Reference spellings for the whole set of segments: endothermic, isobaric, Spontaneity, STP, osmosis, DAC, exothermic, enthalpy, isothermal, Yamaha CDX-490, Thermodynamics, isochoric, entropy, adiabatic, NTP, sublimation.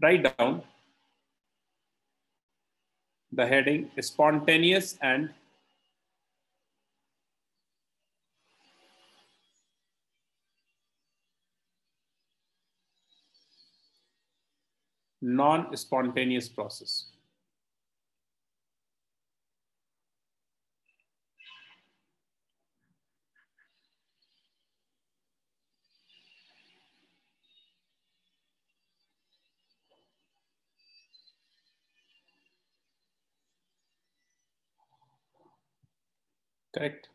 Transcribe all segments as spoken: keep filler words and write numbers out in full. Write down the heading spontaneous and non-spontaneous process. Correct.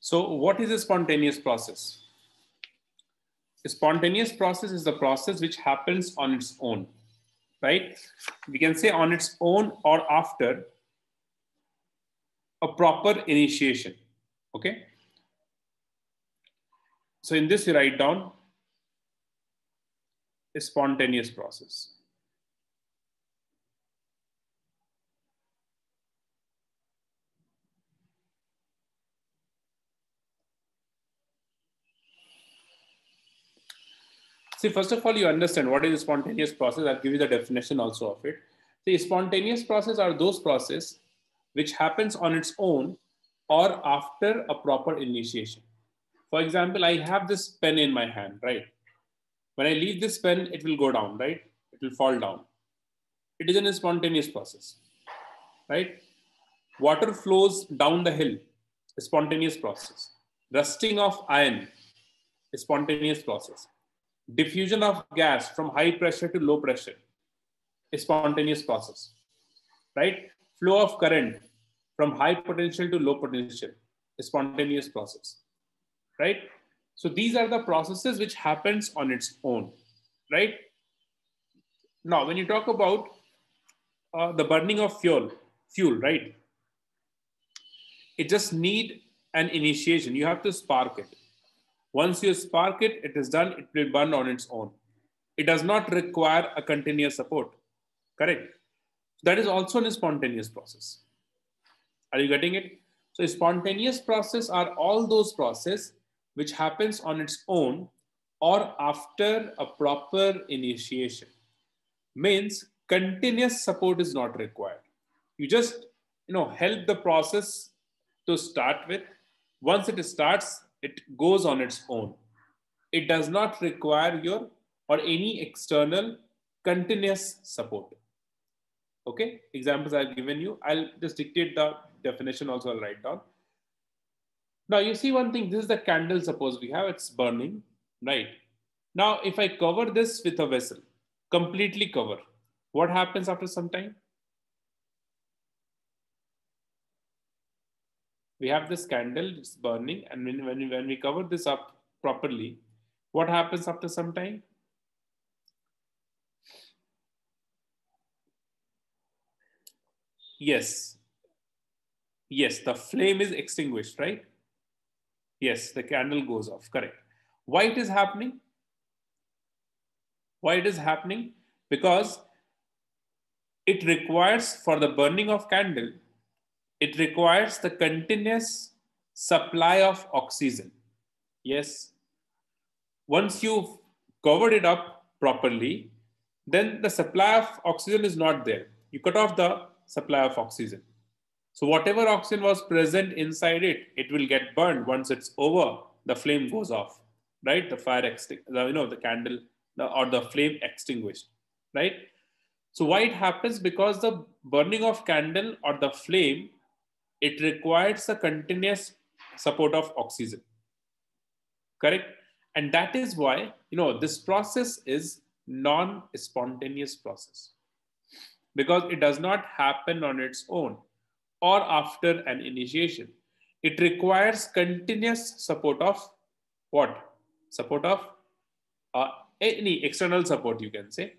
So what is a spontaneous process? A spontaneous process is the process which happens on its own, right? We can say on its own or after a proper initiation, okay? So in this you write down a spontaneous process. See, first of all, you understand what is a spontaneous process. I'll give you the definition also of it. The spontaneous process are those process which happens on its own or after a proper initiation. For example, I have this pen in my hand, right? When I leave this pen, it will go down, right? It will fall down. It is a spontaneous process, right? Water flows down the hill, a spontaneous process. Rusting of iron, a spontaneous process. Diffusion of gas from high pressure to low pressure, a spontaneous process, right? Flow of current from high potential to low potential, a spontaneous process, right? So these are the processes which happens on its own, right? Now, when you talk about uh, the burning of fuel, fuel, right? It just need an initiation. You have to spark it. Once you spark it, it is done, it will burn on its own. It does not require a continuous support, correct? That is also a spontaneous process. Are you getting it? So spontaneous process are all those process which happens on its own or after a proper initiation. Means continuous support is not required. You just, you know, help the process to start with. Once it starts, it goes on its own. It does not require your or any external continuous support. Okay, examples I've given you. I'll just dictate the definition also, I'll write down. Now you see one thing, this is the candle suppose we have, it's burning, right? Now if I cover this with a vessel, completely cover, what happens after some time? We have this candle, it's burning, and when, when, we, when we cover this up properly, what happens after some time? Yes. Yes, the flame is extinguished, right? Yes, the candle goes off, correct. Why it is happening? Why it is happening? Because it requires for the burning of candle, it requires the continuous supply of oxygen. Yes. Once you've covered it up properly, then the supply of oxygen is not there. You cut off the supply of oxygen. So whatever oxygen was present inside it, it will get burned. Once it's over, the flame goes off, right? The fire extinguished, you know, the candle or the flame extinguished, right? So why it happens? Because the burning of candle or the flame, it requires a continuous support of oxygen, correct? And that is why, you know, this process is non-spontaneous process because it does not happen on its own or after an initiation. It requires continuous support of what? Support of uh, any external support, you can say,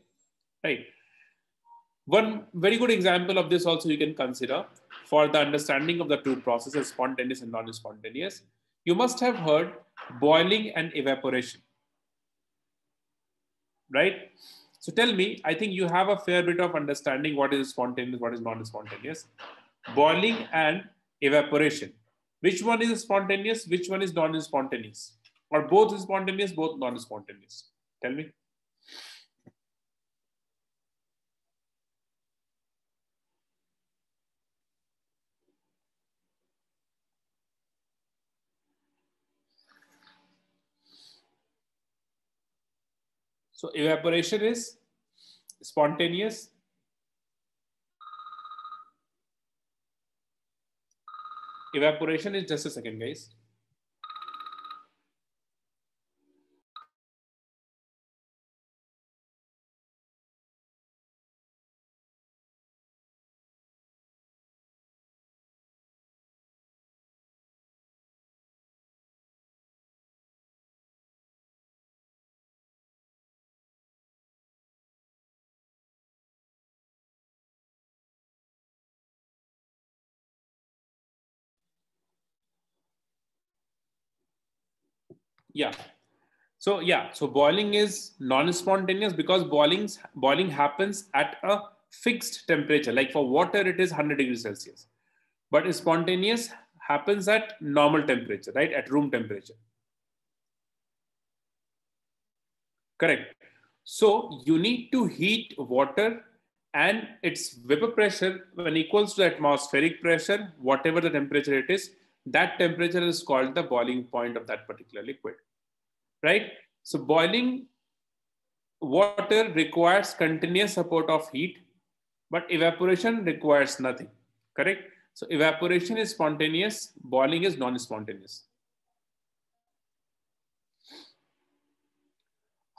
right? One very good example of this also you can consider for the understanding of the two processes, spontaneous and non-spontaneous. You must have heard boiling and evaporation, right? So tell me, I think you have a fair bit of understanding what is spontaneous, what is non-spontaneous. Boiling and evaporation. Which one is spontaneous? Which one is non-spontaneous? Or both is spontaneous, both non-spontaneous? Tell me. So evaporation is spontaneous. Evaporation is just a second, guys. Yeah. So yeah, so boiling is non-spontaneous because boiling, boiling happens at a fixed temperature. Like for water, it is one hundred degrees Celsius. But spontaneous happens at normal temperature, right? At room temperature. Correct. So you need to heat water and its vapor pressure when equals to atmospheric pressure, whatever the temperature it is, that temperature is called the boiling point of that particular liquid, right? So boiling water requires continuous support of heat, but evaporation requires nothing, correct? So evaporation is spontaneous, boiling is non-spontaneous.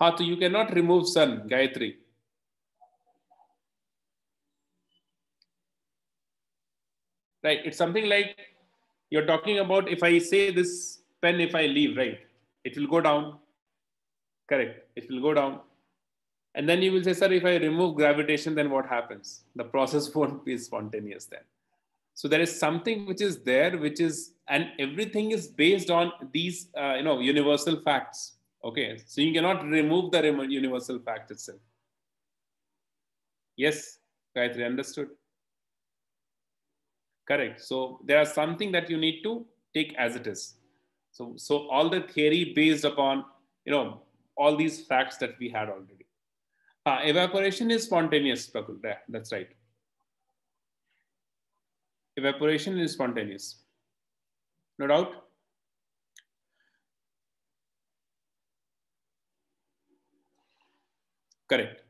Hatu, you cannot remove sun, Gayatri. Right, it's something like, you're talking about if I say this pen, if I leave, right? It will go down. Correct. It will go down. And then you will say, sir, if I remove gravitation, then what happens? The process won't be spontaneous then. So there is something which is there, which is, and everything is based on these, uh, you know, universal facts. Okay. So you cannot remove the universal fact itself. Yes, Gayatri, understood. Correct. So there are something that you need to take as it is. So, so all the theory based upon, you know, all these facts that we had already. Uh, evaporation is spontaneous. That's right. Evaporation is spontaneous. No doubt. Correct.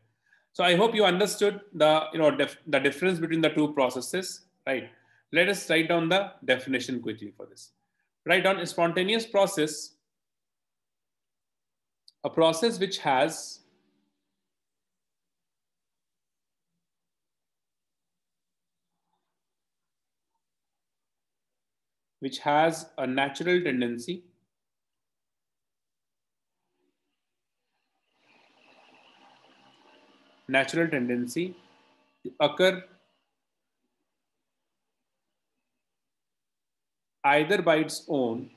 So I hope you understood the, you know, def the difference between the two processes, right? Let us write down the definition quickly for this. Write down a spontaneous process, a process which has which has a natural tendency natural tendency to occur either by its own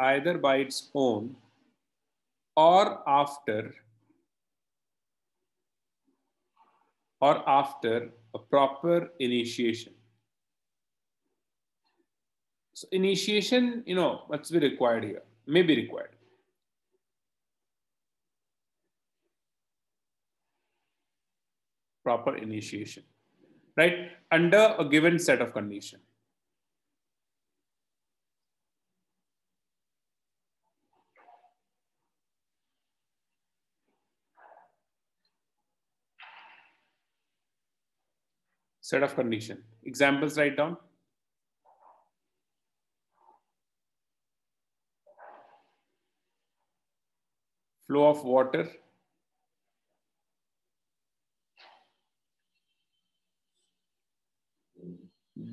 either by its own or after or after a proper initiation. So initiation, you know, must be required here, may be required. Proper initiation, right? Under a given set of condition. Set of condition. Examples write down. Flow of water.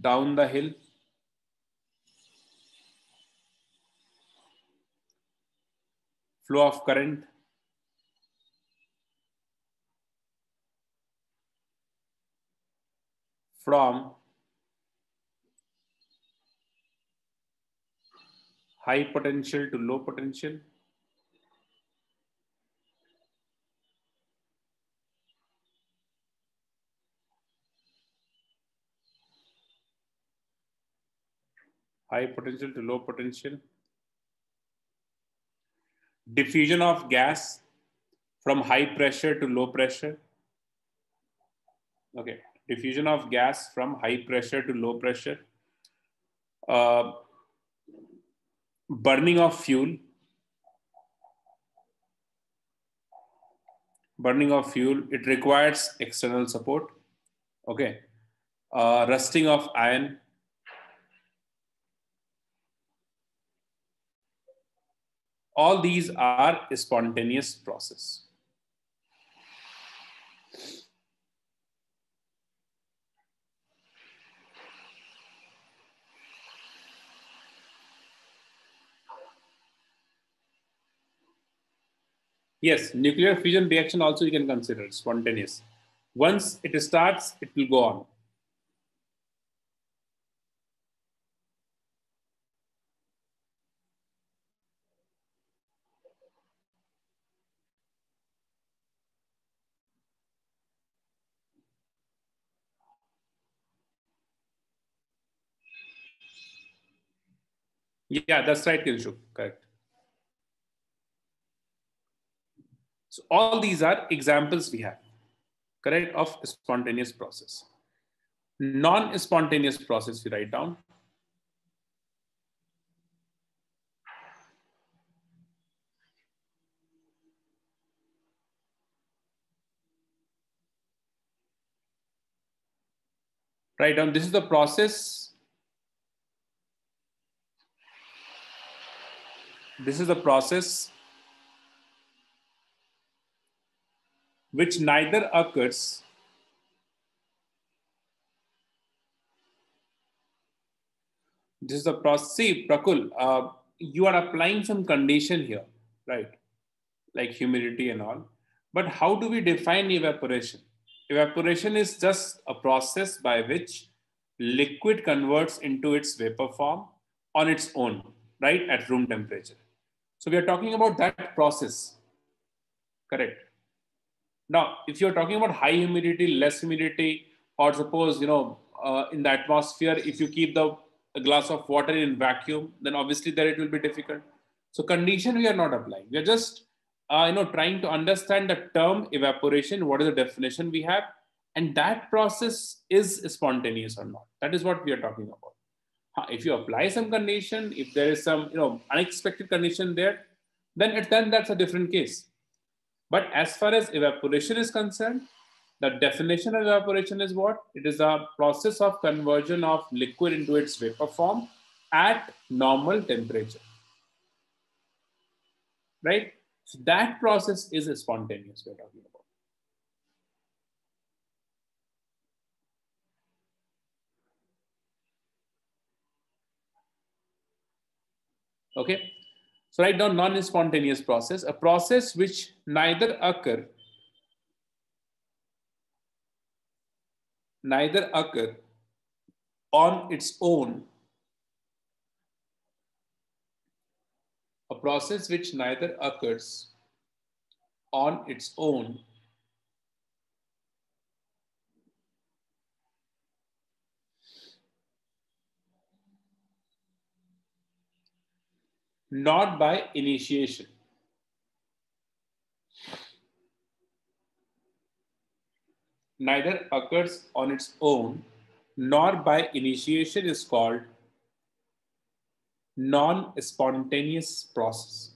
Down the hill, flow of current, from high potential to low potential, high potential to low potential, diffusion of gas from high pressure to low pressure. Okay, diffusion of gas from high pressure to low pressure, uh, burning of fuel, burning of fuel, it requires external support, okay. Uh, rusting of iron, all these are a spontaneous process. Yes, nuclear fission reaction also you can consider it spontaneous. Once it starts, it will go on. Yeah, that's right, Kinshu. Correct. So all these are examples we have, correct, of spontaneous process. Non-spontaneous process we write down. Write down, this is the process. This is the process which neither occurs this is the process. See, Prakul, uh, you are applying some condition here, right, like humidity and all, but how do we define evaporation? Evaporation is just a process by which liquid converts into its vapor form on its own, right, at room temperature. So we are talking about that process, correct. Now, if you're talking about high humidity, less humidity, or suppose, you know, uh, in the atmosphere, if you keep the a glass of water in vacuum, then obviously there it will be difficult. So condition we are not applying. We are just, uh, you know, trying to understand the term evaporation, what is the definition we have, and that process is spontaneous or not. That is what we are talking about. If you apply some condition, if there is some, you know, unexpected condition there, then it, then that's a different case. But as far as evaporation is concerned, the definition of evaporation is what? It is a process of conversion of liquid into its vapor form at normal temperature, right? So that process is spontaneous we're talking about. Okay. So write down non-spontaneous process, a process which neither occur, neither occur on its own, a process which neither occurs on its own, not by initiation. Neither occurs on its own, nor by initiation is called non-spontaneous process.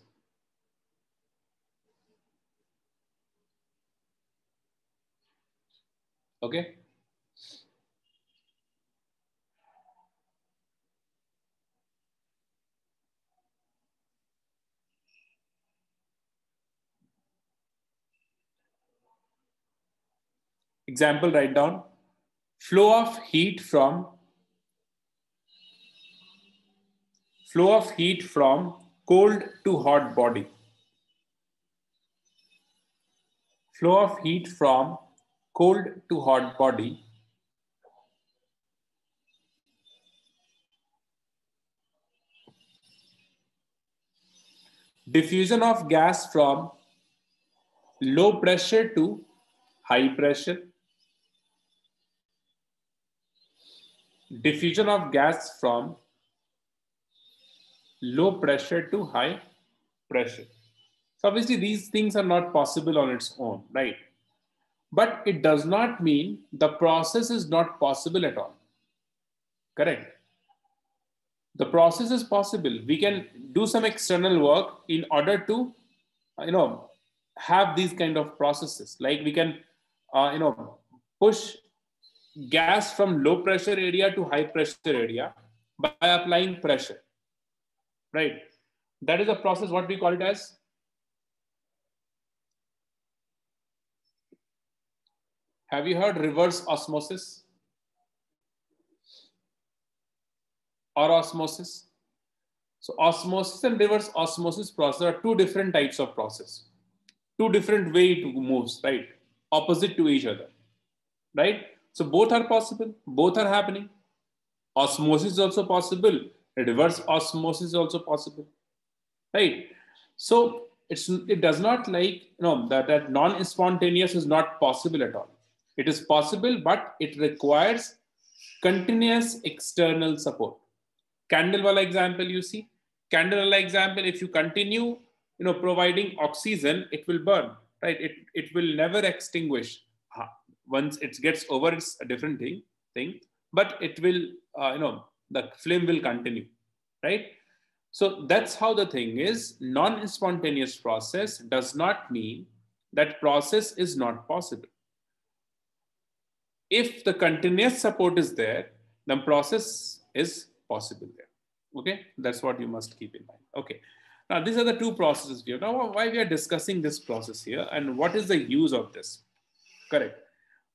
Okay. Example, write down, flow of heat from flow of heat from cold to hot body, flow of heat from cold to hot body diffusion of gas from low pressure to high pressure, diffusion of gas from low pressure to high pressure. So obviously these things are not possible on its own, right? but it does not mean the process is not possible at all. Correct? The process is possible. We can do some external work in order to, you know, have these kind of processes. Like we can, uh, you know, push gas from low pressure area to high pressure area by applying pressure, right? That is a process. What we call it as have you heard reverse osmosis or osmosis? So osmosis and reverse osmosis process are two different types of process, two different way it moves, right? Opposite to each other, right? So both are possible, both are happening. Osmosis is also possible, reverse osmosis is also possible, right? So it's, it does not like, you know, that, that non-spontaneous is not possible at all. It is possible, but it requires continuous external support. Candle wala example, you see, candle wala example, if you continue, you know, providing oxygen, it will burn, right? It, it will never extinguish. Once it gets over, it's a different thing, thing but it will, uh, you know, the flame will continue, right? So that's how the thing is. Non-spontaneous process does not mean that process is not possible. If the continuous support is there, then process is possible there. Okay, that's what you must keep in mind. Okay, now these are the two processes we have. Now why we are discussing this process here and what is the use of this? Correct.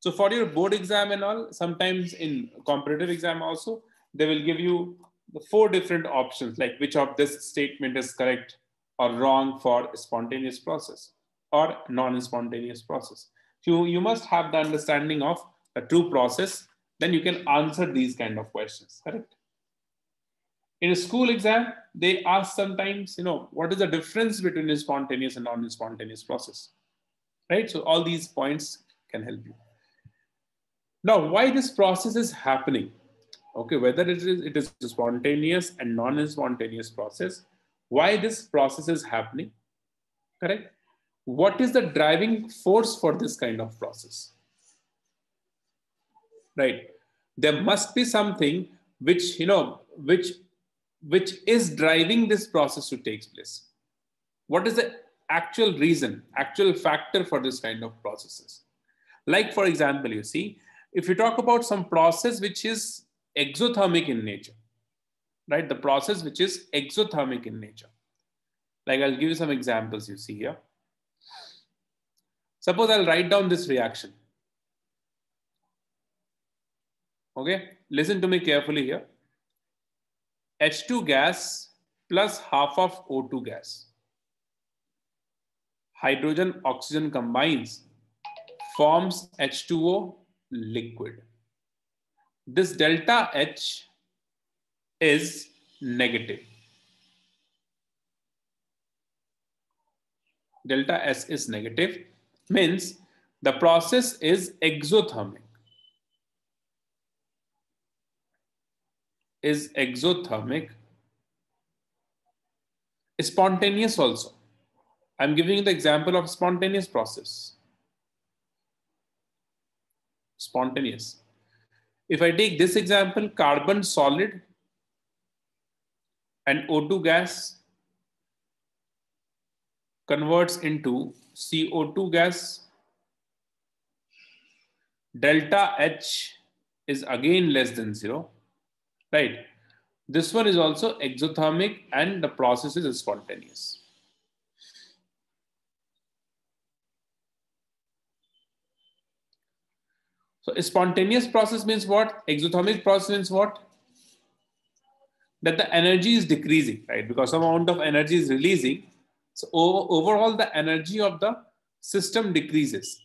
So for your board exam and all, sometimes in competitive exam also, they will give you the four different options, like which of this statement is correct or wrong for spontaneous process or non-spontaneous process. So you must have the understanding of a true process, then you can answer these kind of questions, correct? In a school exam, they ask sometimes, you know, what is the difference between a spontaneous and non-spontaneous process, right? So all these points can help you. Now, why this process is happening? Okay, whether it is, it is spontaneous and non-spontaneous process, why this process is happening, correct? What is the driving force for this kind of process, right? There must be something which, you know, which, which is driving this process to take place. What is the actual reason, actual factor for this kind of processes? Like, for example, you see, if you talk about some process which is exothermic in nature, right? The process which is exothermic in nature. Like I'll give you some examples you see here. Suppose I'll write down this reaction. Okay, listen to me carefully here. H two gas plus half of O two gas. Hydrogen, oxygen combines, forms H two O. Liquid. This delta H is negative. Delta S is negative, means the process is exothermic. Is exothermic. Spontaneous also. I'm giving you the example of spontaneous process. Spontaneous. If I take this example, carbon solid and O two gas converts into C O two gas. Delta H is again less than zero, right? This one is also exothermic and the process is spontaneous. So a spontaneous process means what? Exothermic process means what? That the energy is decreasing, right? Because some amount of energy is releasing. So overall, the energy of the system decreases,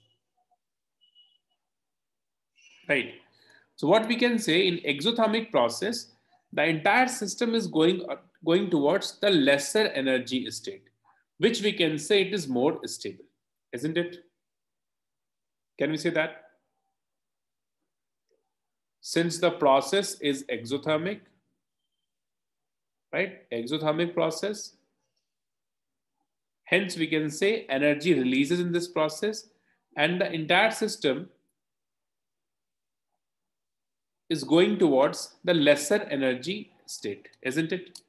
right? So what we can say in exothermic process, the entire system is going, going towards the lesser energy state, which we can say it is more stable, isn't it? Can we say that? Since the process is exothermic, right? Exothermic process. Hence, we can say energy releases in this process and the entire system is going towards the lesser energy state, isn't it?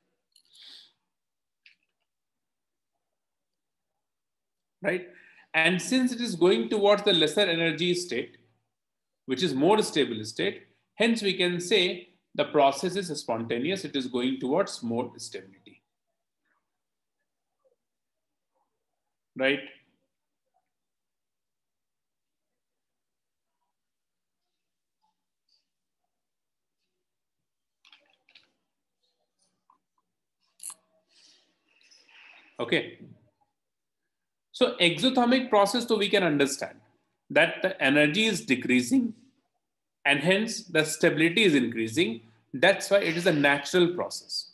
Right? And since it is going towards the lesser energy state, which is more stable state, hence we can say the process is spontaneous. It is going towards more stability. Right? Okay. So exothermic process, so we can understand that the energy is decreasing and hence the stability is increasing. That's why it is a natural process.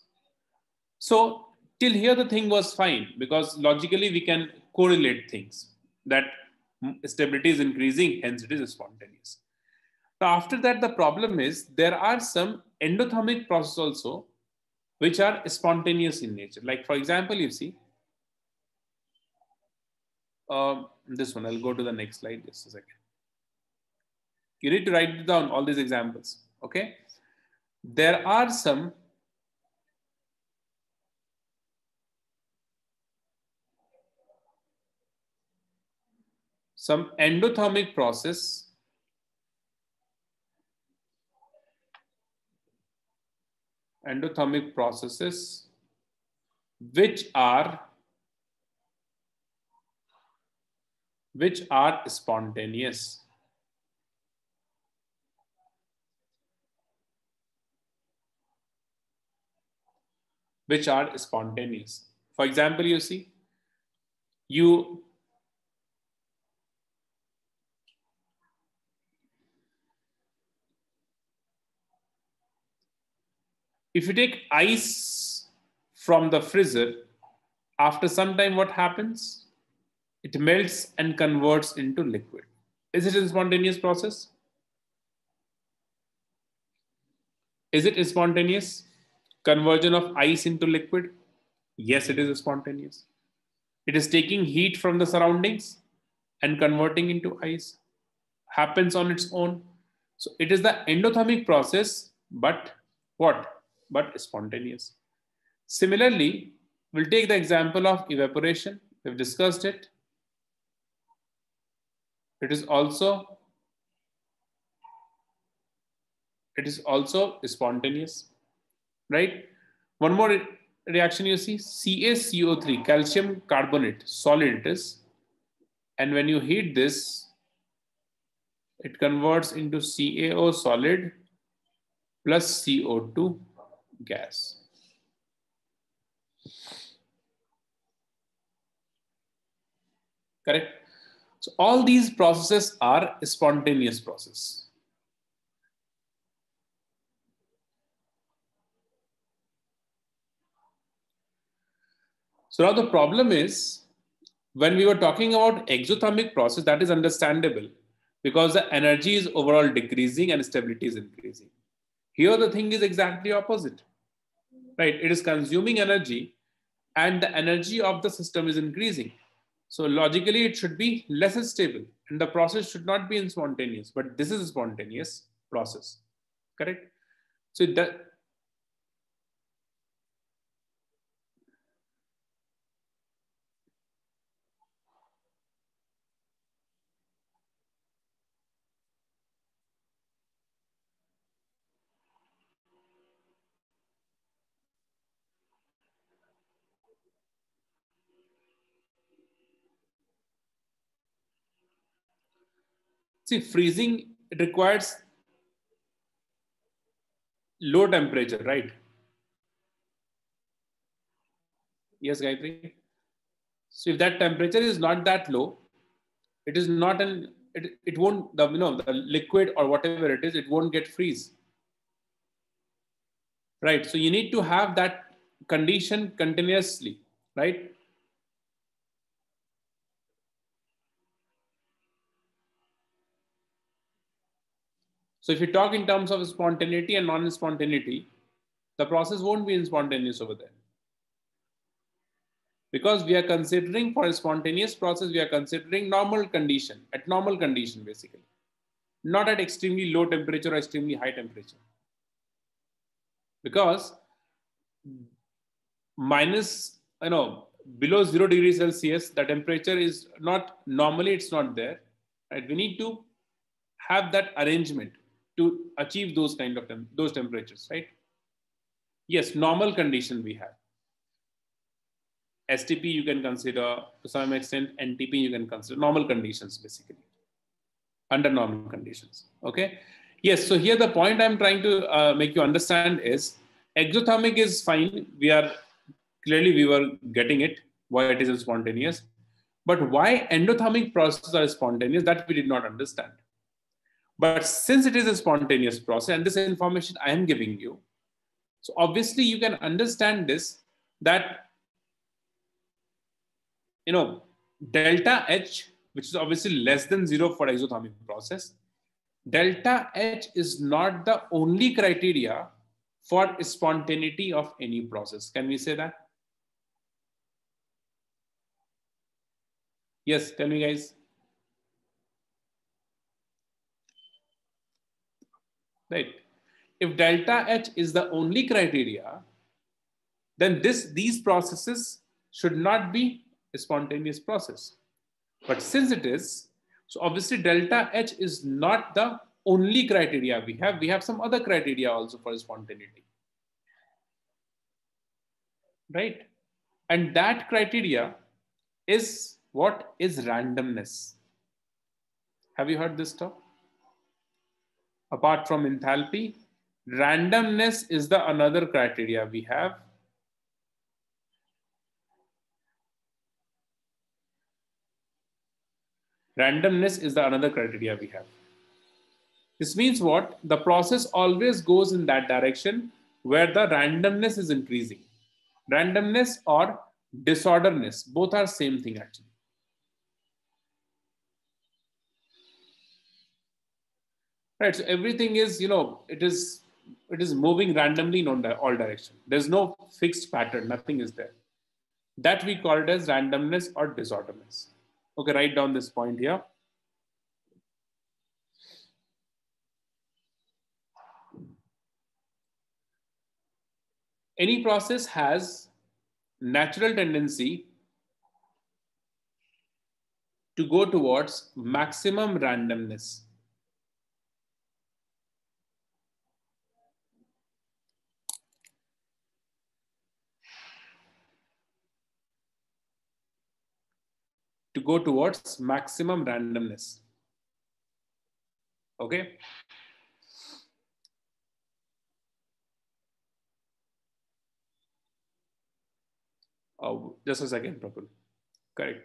So till here the thing was fine, because logically we can correlate things that stability is increasing, hence it is spontaneous. Now after that, the problem is there are some endothermic processes also which are spontaneous in nature. Like for example, you see uh, this one. I'll go to the next slide just a second. You need to write down all these examples. Okay, there are some some endothermic process endothermic processes which are which are spontaneous. Which are spontaneous. For example, you see, you if you take ice from the freezer, after some time, what happens? It melts and converts into liquid. Is it a spontaneous process? Is it spontaneous? Conversion of ice into liquid? Yes, it is spontaneous. It is taking heat from the surroundings and converting into ice. Happens on its own. So it is the endothermic process, but what? But spontaneous. Similarly, we'll take the example of evaporation. We've discussed it. It is also, it is also spontaneous, right? One more re reaction you see, C a C O three, calcium carbonate, solid it is. And when you heat this, it converts into C a O solid plus C O two. Gas. Correct. So all these processes are spontaneous processes. So now the problem is, when we were talking about exothermic process, that is understandable because the energy is overall decreasing and stability is increasing. Here the thing is exactly opposite. Right, it is consuming energy and the energy of the system is increasing. So logically it should be less stable and the process should not be spontaneous, but this is a spontaneous process, correct? So that, see, freezing, it requires low temperature, right? Yes, Gayatri. So if that temperature is not that low, it is not an, it, it won't, the, you know, the liquid or whatever it is, it won't get freeze. Right, so you need to have that condition continuously, right? So if you talk in terms of spontaneity and non-spontaneity, the process won't be spontaneous over there. because we are considering for a spontaneous process, we are considering normal condition, at normal condition basically, not at extremely low temperature or extremely high temperature. Because minus, you know, below zero degrees Celsius, the temperature is not, normally it's not there, right? We need to have that arrangement to achieve those kind of tem those temperatures, right? Yes, normal condition we have. S T P you can consider to some extent, N T P you can consider, normal conditions basically, under normal conditions, okay? Yes, so here the point I'm trying to uh, make you understand is exothermic is fine. We are clearly, we were getting it, why it is spontaneous, but why endothermic processes are spontaneous, that we did not understand. But since it is a spontaneous process, and this information I am giving you, so obviously you can understand this, that, you know, delta H, which is obviously less than zero for exothermic process, delta H is not the only criteria for spontaneity of any process. Can we say that? Yes, tell me guys. Right. If delta H is the only criteria, then this, these processes should not be a spontaneous process. But since it is, so obviously delta H is not the only criteria we have. We have some other criteria also for spontaneity, right? And that criteria is what is randomness. Have you heard this term? Apart from enthalpy, randomness is the another criteria we have. Randomness is the another criteria we have. This means what? The process always goes in that direction where the randomness is increasing. Randomness or disorderness, both are same thing actually. Right, so everything is, you know, it is, it is moving randomly in all directions. There's no fixed pattern, nothing is there. That we call it as randomness or disorderness. Okay, write down this point here. Any process has natural tendency to go towards maximum randomness. To go towards maximum randomness. Okay. Oh, just a second, Prabhu. Correct.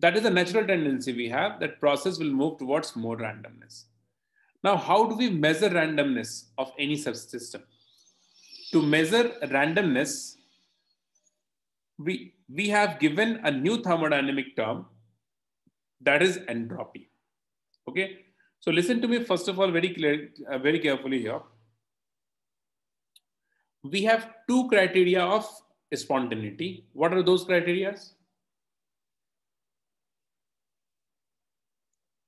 That is a natural tendency we have, that process will move towards more randomness. Now, how do we measure randomness of any subsystem? To measure randomness, we, we have given a new thermodynamic term, that is entropy. Okay. So listen to me, first of all, very clear, uh, very carefully here. We have two criteria of spontaneity. What are those criteria?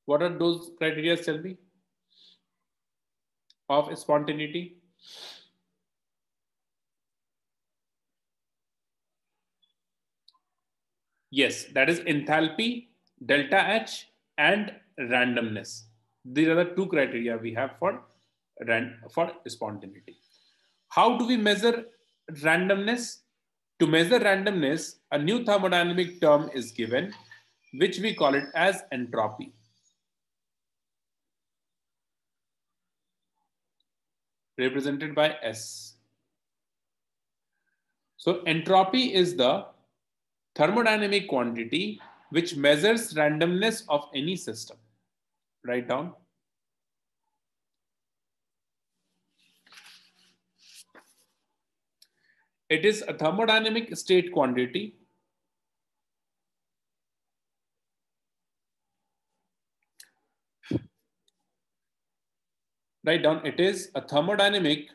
What are those criteria, tell me, of spontaneity? Yes, that is enthalpy, delta H, and randomness. These are the two criteria we have for, for spontaneity. How do we measure randomness? To measure randomness, a new thermodynamic term is given, which we call it as entropy. Represented by S. So entropy is the thermodynamic quantity which measures randomness of any system. Write down. It is a thermodynamic state quantity write down it is a thermodynamic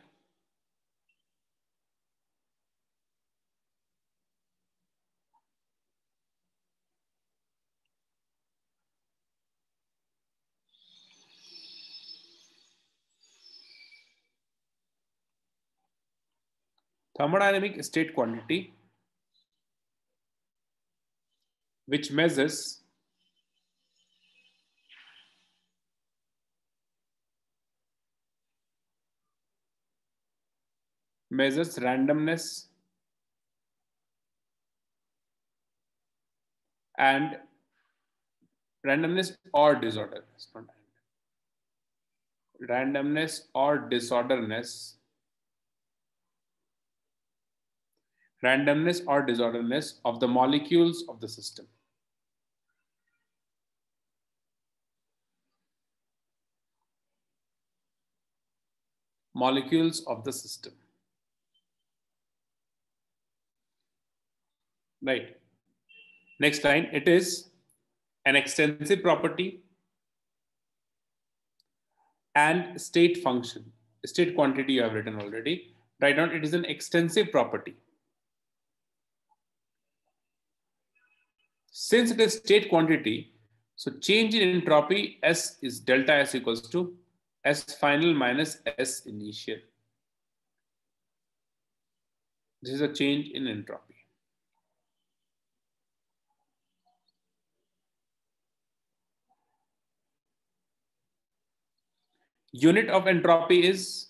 thermodynamic state quantity which measures measures randomness and randomness or disorder. Randomness or disorderness. Randomness or disorderness of the molecules of the system. Molecules of the system. Right. Next line, it is an extensive property and state function. State quantity you have written already. Write down, it is an extensive property. Since it is state quantity, so change in entropy S is delta S equals to S final minus S initial. This is a change in entropy. Unit of entropy is,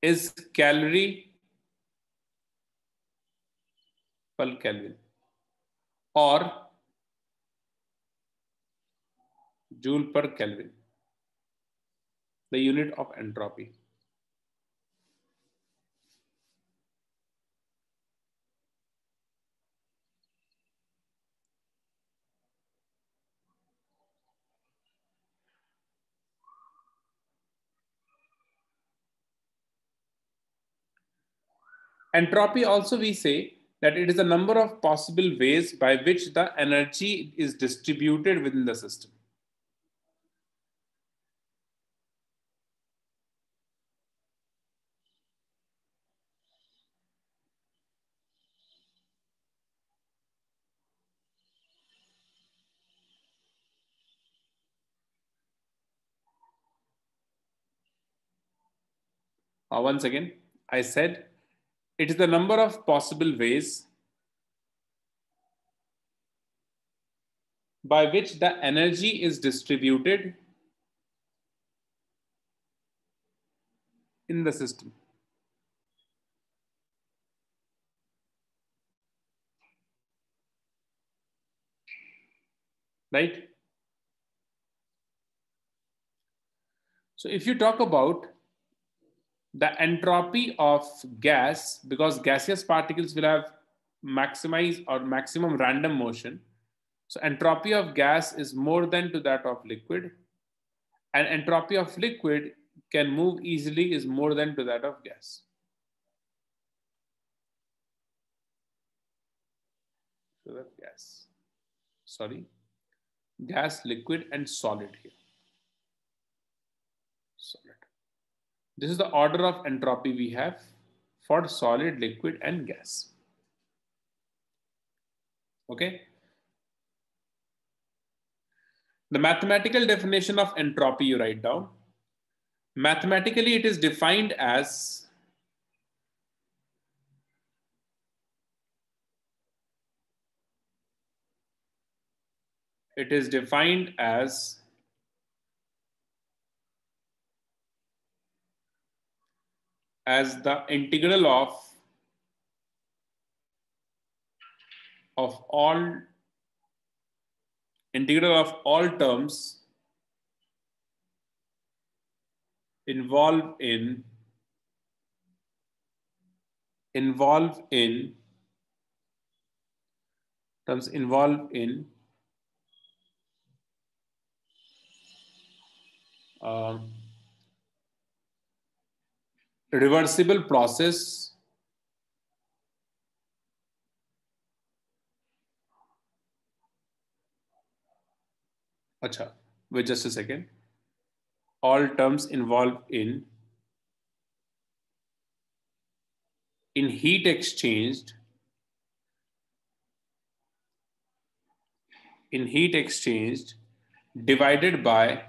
is calorie per Kelvin or joule per Kelvin, the unit of entropy. Entropy also we say that it is the number of possible ways by which the energy is distributed within the system. Uh, once again, I said, it is the number of possible ways by which the energy is distributed in the system. Right? So if you talk about the entropy of gas, because gaseous particles will have maximize or maximum random motion. So entropy of gas is more than to that of liquid, and entropy of liquid can move easily is more than to that of gas. So that gas, sorry, gas, liquid and solid here. Solid. This is the order of entropy we have for solid, liquid, and gas. Okay. The mathematical definition of entropy you write down. Mathematically, it is defined as it is defined as as the integral of of all integral of all terms involved in involved in terms involved in uh, reversible process Achha, wait just a second. All terms involved in in heat exchanged in heat exchanged divided by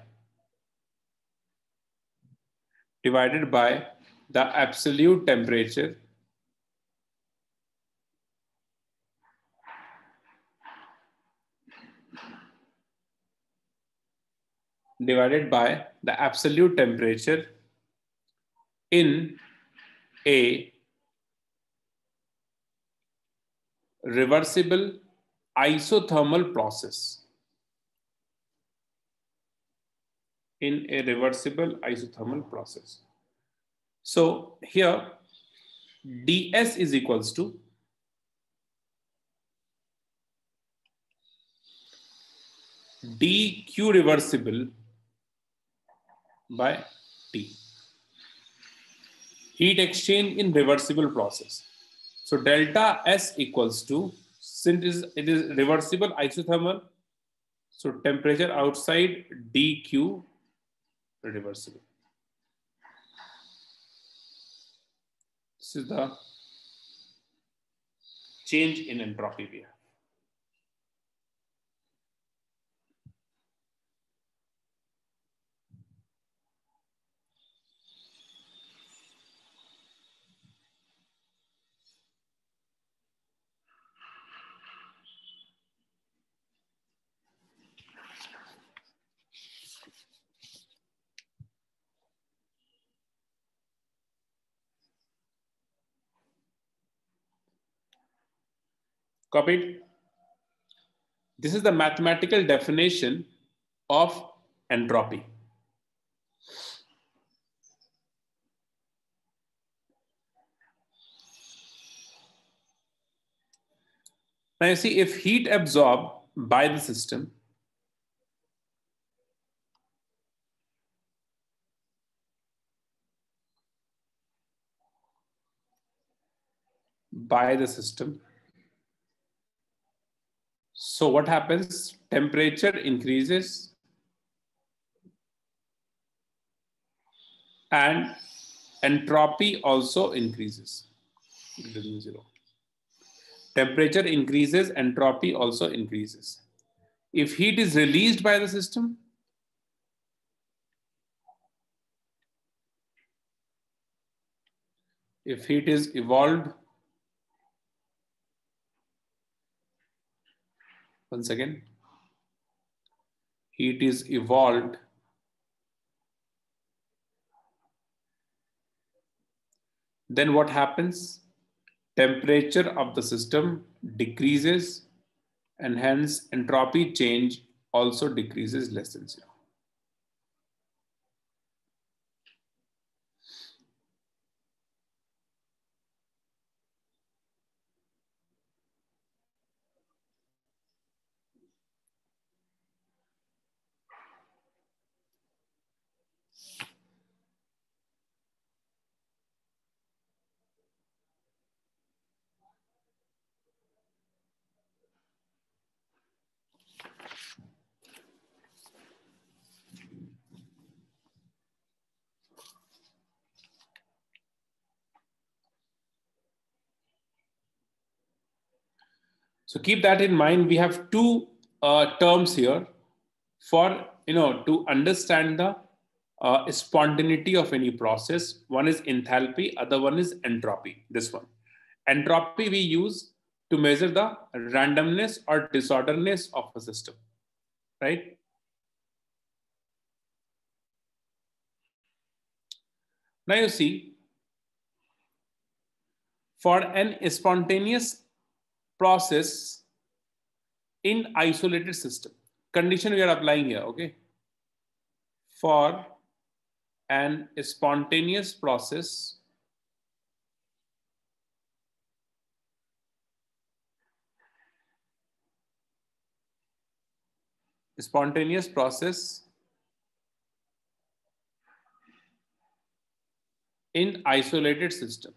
divided by the absolute temperature divided by the absolute temperature in a reversible isothermal process. In a reversible isothermal process. So here ds is equals to dq reversible by T. Heat exchange in reversible process. So delta S equals to, since it is reversible isothermal, so temperature outside dq reversible. This is the change in entropy we have. Copied? This is the mathematical definition of entropy. Now you see, if heat absorbed by the system by the system so what happens? Temperature increases and entropy also increases. Zero. Temperature increases, entropy also increases. If heat is released by the system, if heat is evolved, Once again, heat is evolved then what happens? Temperature of the system decreases and hence entropy change also decreases less than zero. So keep that in mind. We have two uh, terms here for, you know, to understand the uh, spontaneity of any process. One is enthalpy, other one is entropy. This one. Entropy we use to measure the randomness or disorderness of a system, right? Now you see, for an spontaneous process in isolated system, condition we are applying here, okay? For an spontaneous process spontaneous process in isolated system.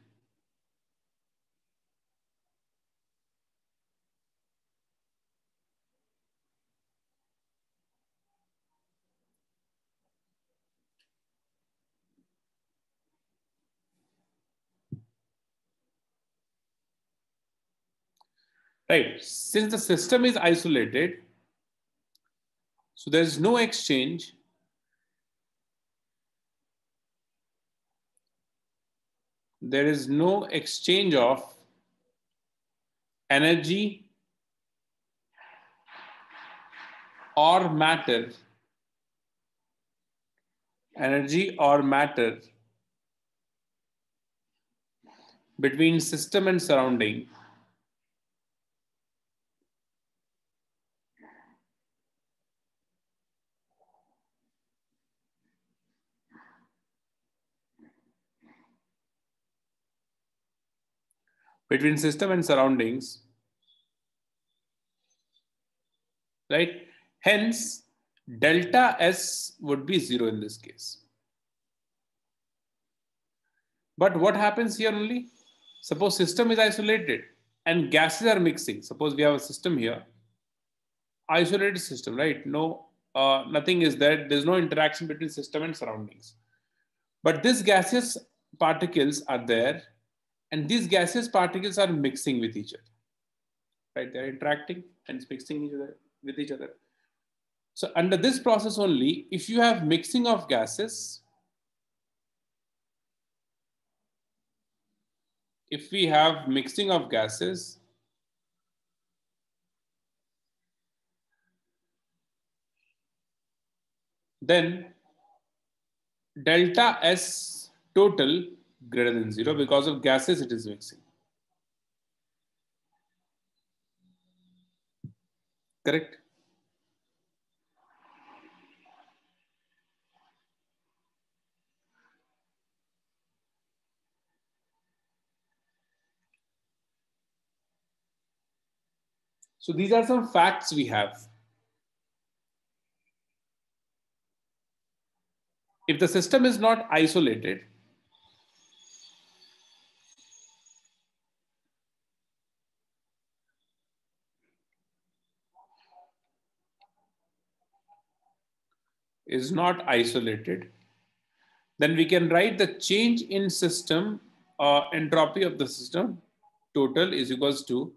Right, since the system is isolated, so there is no exchange there is no exchange of energy or matter, energy or matter between system and surrounding. Between system and surroundings, right? Hence, delta S would be zero in this case. But what happens here only? Suppose system is isolated and gases are mixing. Suppose we have a system here, isolated system, right? No, uh, nothing is there. There's no interaction between system and surroundings. But these gaseous particles are there, and these gaseous particles are mixing with each other, right? They're interacting and mixing each other, with each other. So under this process only, if you have mixing of gases, if we have mixing of gases, then delta S total greater than zero, because of gases it is mixing. Correct? So these are some facts we have. If the system is not isolated, is not isolated, then we can write the change in system, uh, entropy of the system total is equals to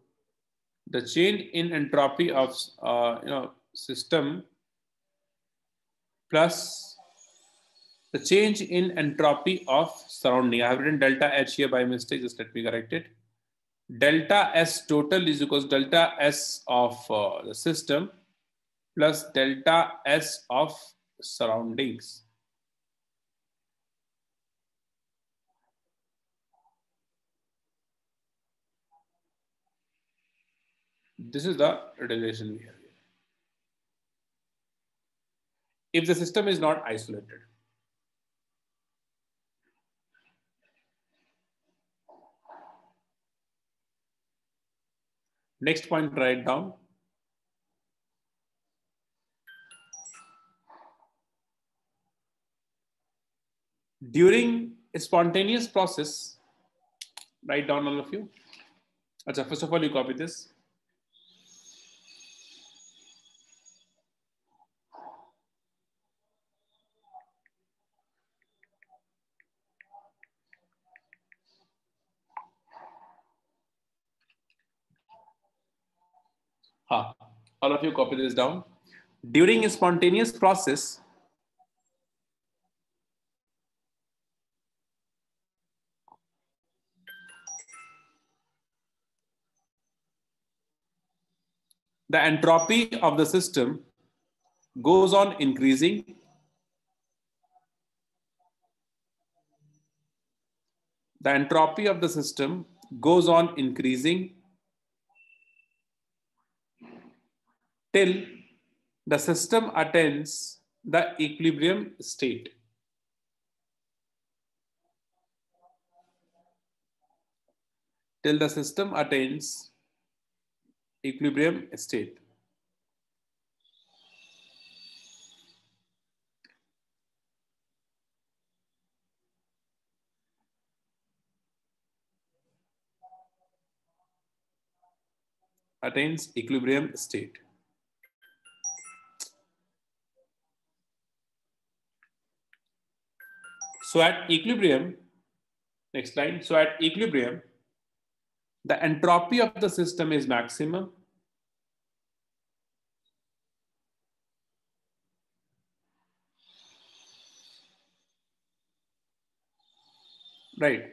the change in entropy of uh, you know, system plus the change in entropy of surrounding. I have written delta H here by mistake, just let me correct it. Delta S total is equals to delta S of uh, the system plus delta S of surroundings. This is the relation we have here. If the system is not isolated. Next point, write down. During a spontaneous process, write down all of you. Achha, first of all, you copy this. Ah, all of you copy this down. During a spontaneous process, the entropy of the system goes on increasing the entropy of the system goes on increasing till the system attains the equilibrium state. Till the system attains equilibrium state. Attains equilibrium state. So at equilibrium, next line, so at equilibrium, the entropy of the system is maximum. Right.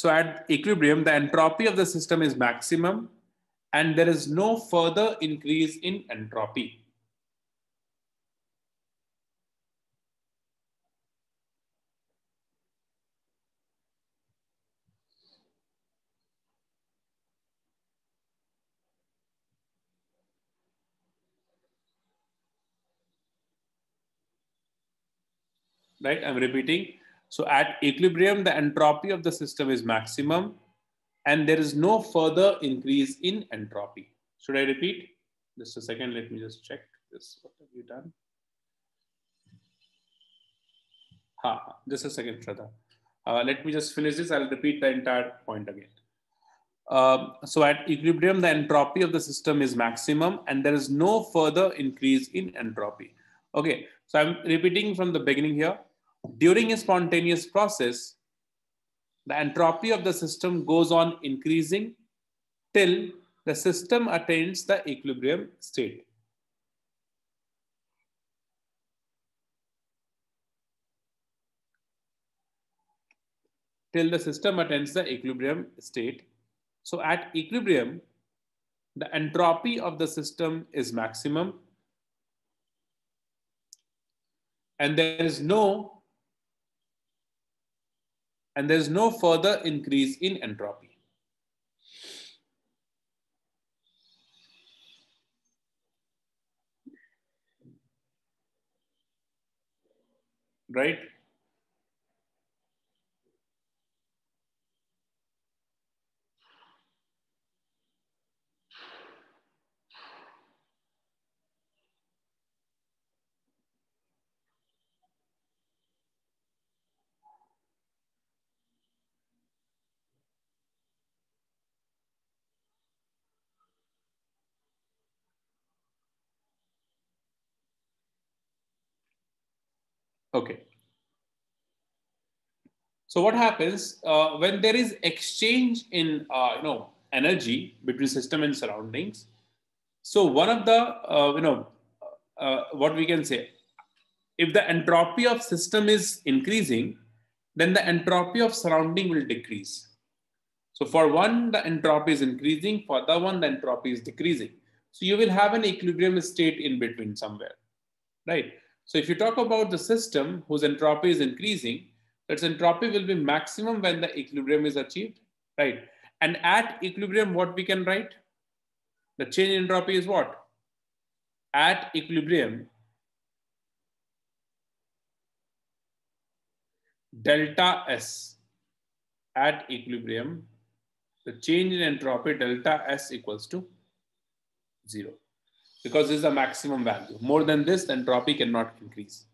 So at equilibrium, the entropy of the system is maximum and there is no further increase in entropy. Right, I'm repeating. So at equilibrium, the entropy of the system is maximum and there is no further increase in entropy. Should I repeat? Just a second, let me just check this. What have you done? Ha, just a second, Shraddha. Uh, let me just finish this. I'll repeat the entire point again. Uh, so at equilibrium, the entropy of the system is maximum and there is no further increase in entropy. Okay, so I'm repeating from the beginning here. During a spontaneous process, the entropy of the system goes on increasing till the system attains the equilibrium state. Till the system attains the equilibrium state. So at equilibrium, the entropy of the system is maximum and there is no And there is no further increase in entropy. Right? Okay. So what happens uh, when there is exchange in uh, you know energy between system and surroundings? So one of the uh, you know uh, what we can say, if the entropy of system is increasing, then the entropy of surrounding will decrease. So for one the entropy is increasing, for the one the entropy is decreasing. So you will have an equilibrium state in between somewhere, right? So if you talk about the system whose entropy is increasing, its entropy will be maximum when the equilibrium is achieved, right? And at equilibrium, what we can write? The change in entropy is what? At equilibrium, delta S. At equilibrium, the change in entropy delta S equals to zero. Because this is the maximum value. More than this, the entropy cannot increase.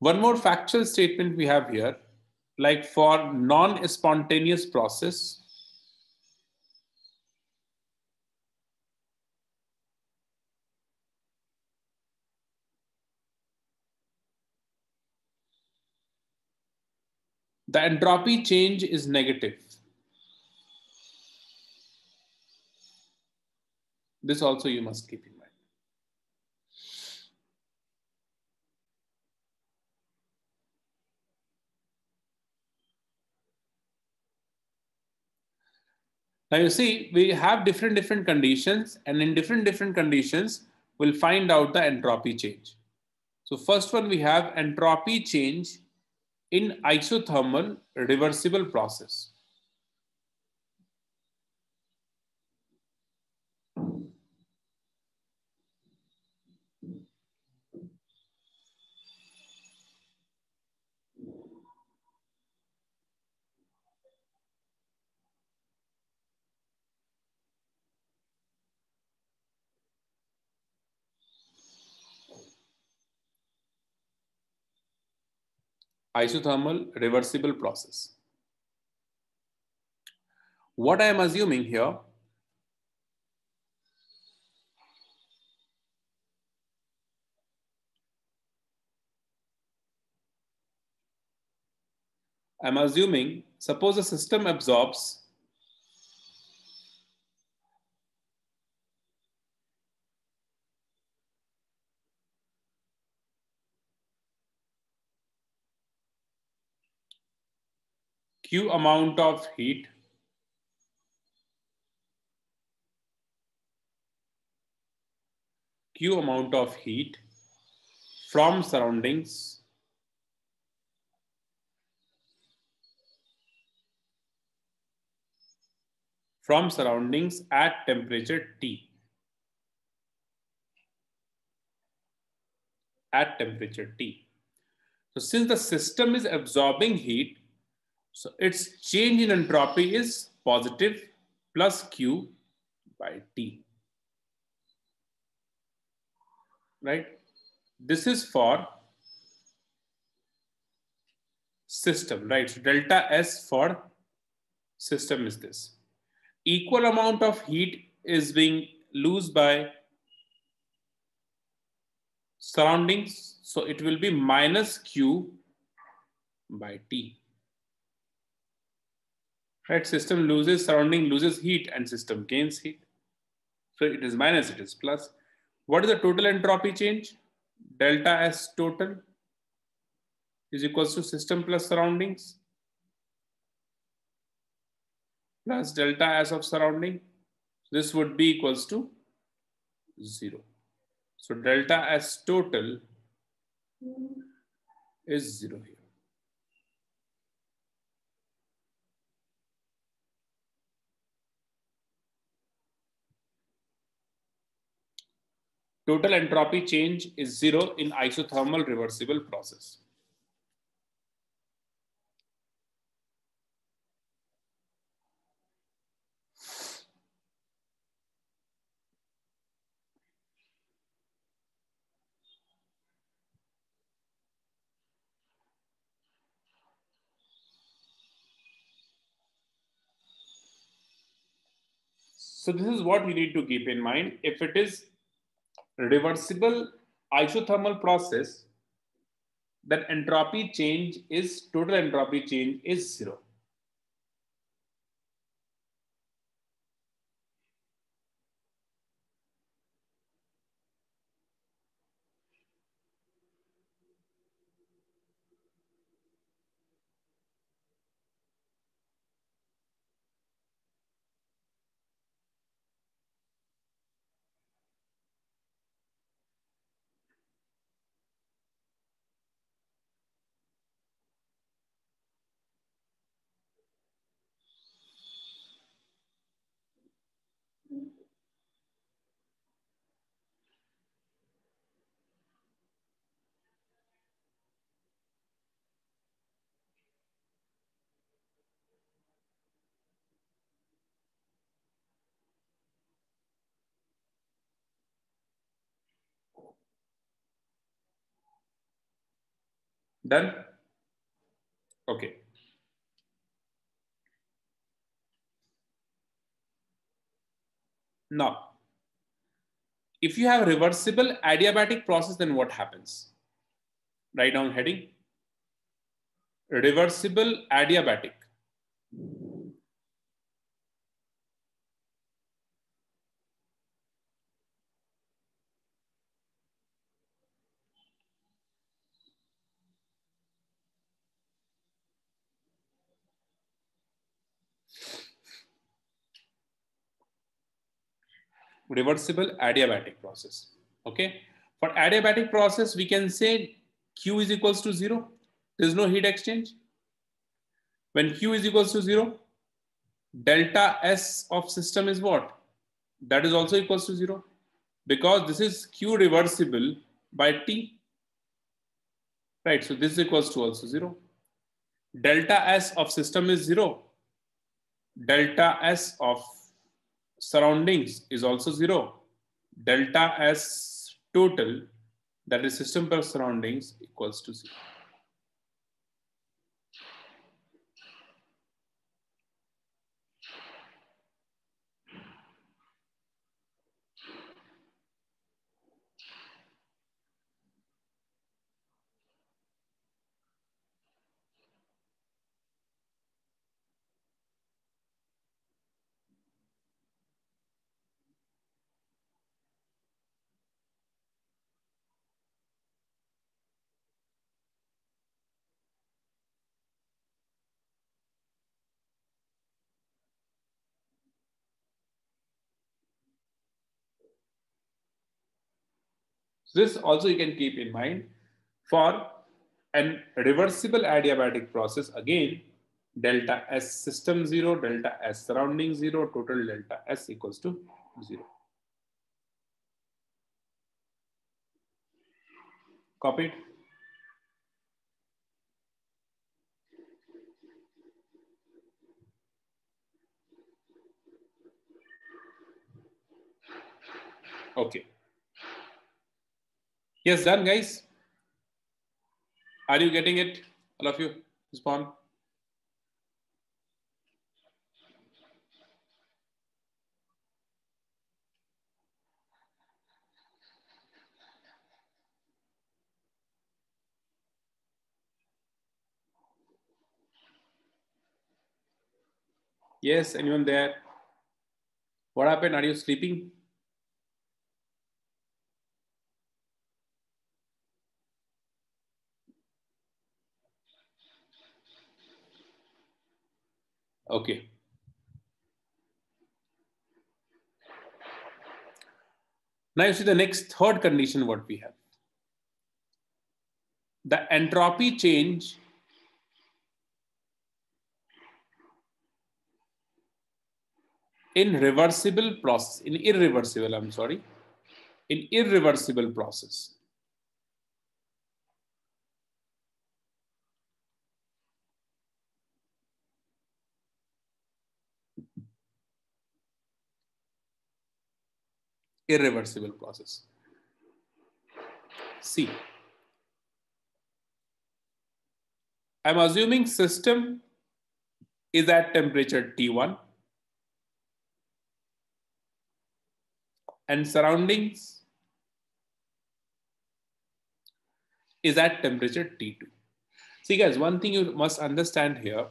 One more factual statement we have here, like for non-spontaneous process, the entropy change is negative. This also you must keep in mind. Now you see, we have different, different conditions, and in different, different conditions, we'll find out the entropy change. So first one we have entropy change in isothermal reversible process. Isothermal reversible process. What I am assuming here, I'm assuming, suppose a system absorbs Q amount of heat Q amount of heat from surroundings from surroundings at temperature T at temperature T. So since the system is absorbing heat, so its change in entropy is positive plus Q by T. Right? This is for system, right? So delta S for system is this. Equal amount of heat is being lost by surroundings, so it will be minus Q by T. Right? System loses, surrounding loses heat, and system gains heat. So it is minus, it is plus. What is the total entropy change? Delta S total is equals to system plus surroundings plus delta S of surrounding. This would be equals to zero. So delta S total is zero here. Total entropy change is zero in isothermal reversible process. So this is what you need to keep in mind. If it is reversible isothermal process, that entropy change is, total entropy change is zero. Done? Okay. Now, if you have reversible adiabatic process, then what happens? Write down heading. Reversible adiabatic. Reversible adiabatic process. Okay. For adiabatic process, we can say Q is equals to zero. There's no heat exchange. When Q is equals to zero, delta S of system is what? That is also equals to zero, because this is Q reversible by T. Right. So this is equals to also zero. Delta S of system is zero. Delta S of surroundings is also zero. Delta S total, that is system per surroundings, equals to zero. So this also you can keep in mind. For an reversible adiabatic process, again, delta S system zero, delta S surrounding zero, total delta S equals to zero. Copied. Okay. Yes, done, guys. Are you getting it? All of you, respond. Yes, anyone there? What happened? Are you sleeping? Okay. Now you see the next third condition what we have. The entropy change in reversible process, in irreversible, I'm sorry, in irreversible process. Irreversible process. See, I'm assuming system is at temperature T one and surroundings is at temperature T two. See guys, one thing you must understand here,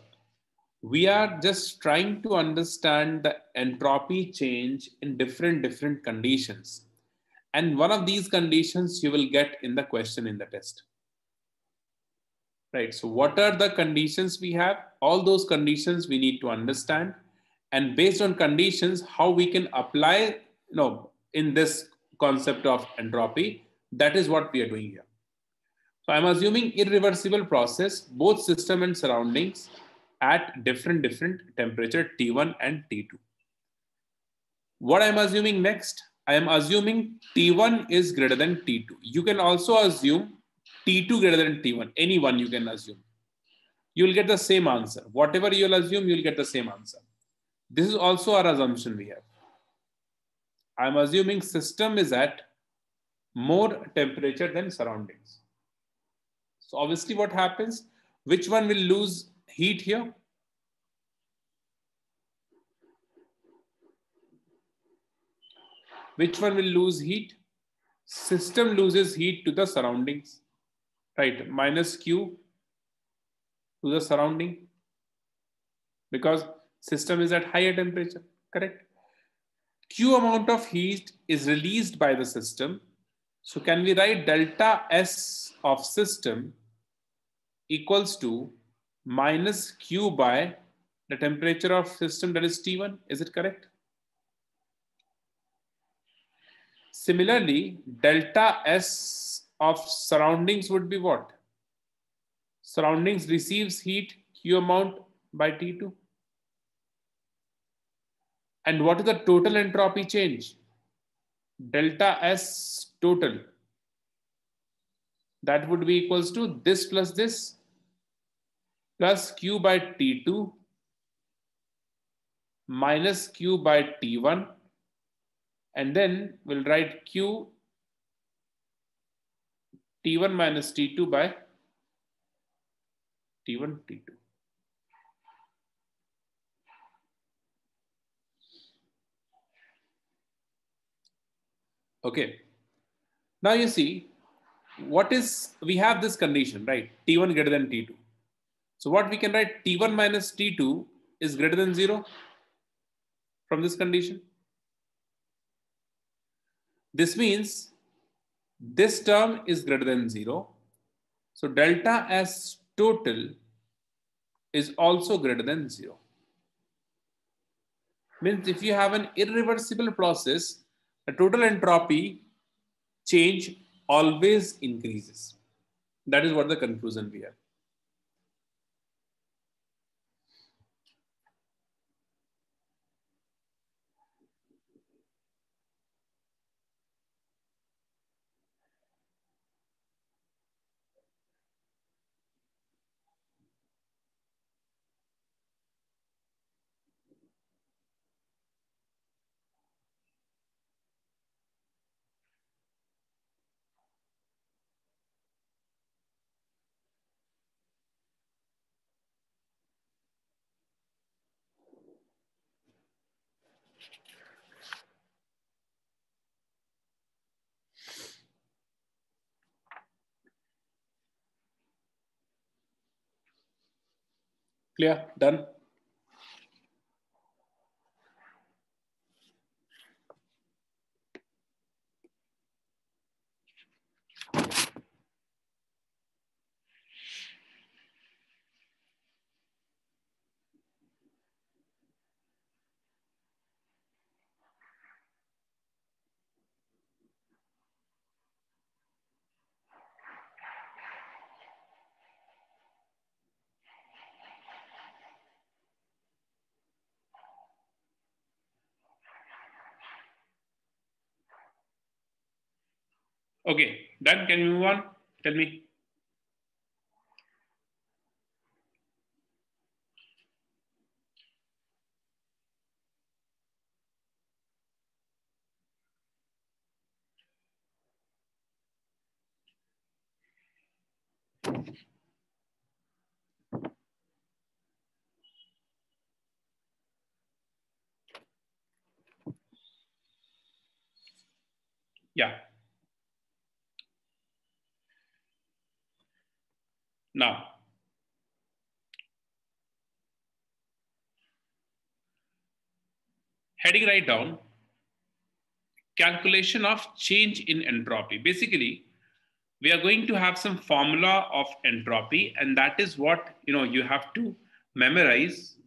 we are just trying to understand the entropy change in different, different conditions. And one of these conditions you will get in the question in the test. Right, so what are the conditions we have? All those conditions we need to understand. And based on conditions, how we can apply, you know, in this concept of entropy, that is what we are doing here. So I'm assuming irreversible process, both system and surroundings, at different, different temperature T one and T two. What I'm assuming next, I am assuming T one is greater than T two. You can also assume T two greater than T one, any one you can assume. You'll get the same answer. Whatever you'll assume, you'll get the same answer. This is also our assumption we have. I'm assuming system is at more temperature than surroundings. So obviously what happens, which one will lose heat here? Which one will lose heat? System loses heat to the surroundings, right? Minus Q to the surrounding, because system is at higher temperature, correct? Q amount of heat is released by the system. So can we write delta S of system equals to minus Q by the temperature of system, that is T one, is it correct? Similarly, delta S of surroundings would be what? Surroundings receives heat Q amount by T two. And what is the total entropy change? Delta S total. That would be equals to this plus this, plus Q by T two minus Q by T one, and then we'll write Q T one minus T two by T one T two. Okay, now you see what is, we have this condition, right? T one greater than T two. So what we can write, T one minus T two is greater than zero from this condition. This means this term is greater than zero. So delta S total is also greater than zero. Means if you have an irreversible process, the total entropy change always increases. That is what the conclusion we have. Clear? Done? Okay, done. Can you move on? Tell me. Yeah. Now, heading right down, calculation of change in entropy. Basically, we are going to have some formula of entropy, and that is what you know you have to memorize,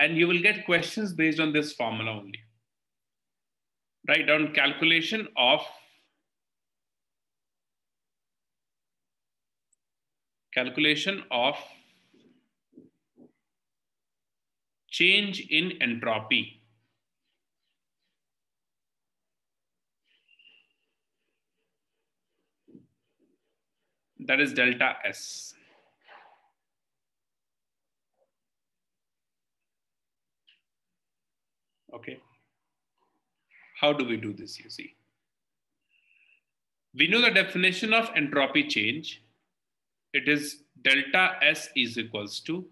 and you will get questions based on this formula only. Write down calculation of Calculation of change in entropy. That is delta S. Okay. How do we do this? You see, we know the definition of entropy change. It is delta S is equals to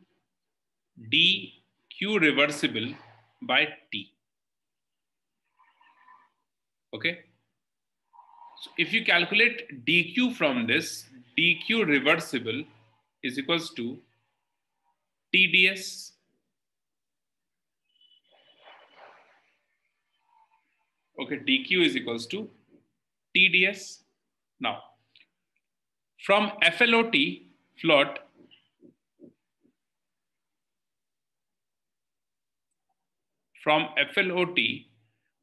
D Q reversible by T. Okay. So if you calculate D Q from this, D Q reversible is equals to T D S. Okay, D Q is equals to T D S. Now, from F L O T, float, from F L O T,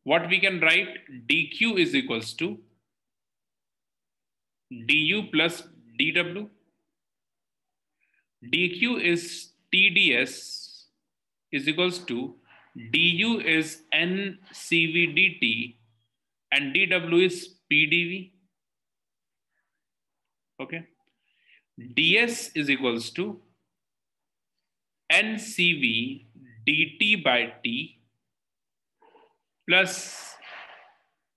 what we can write, D Q is equals to D U plus D W. D Q is T D S is equals to D U is N C V D T and D W is P D V. Okay, D S is equals to N C V D T by T plus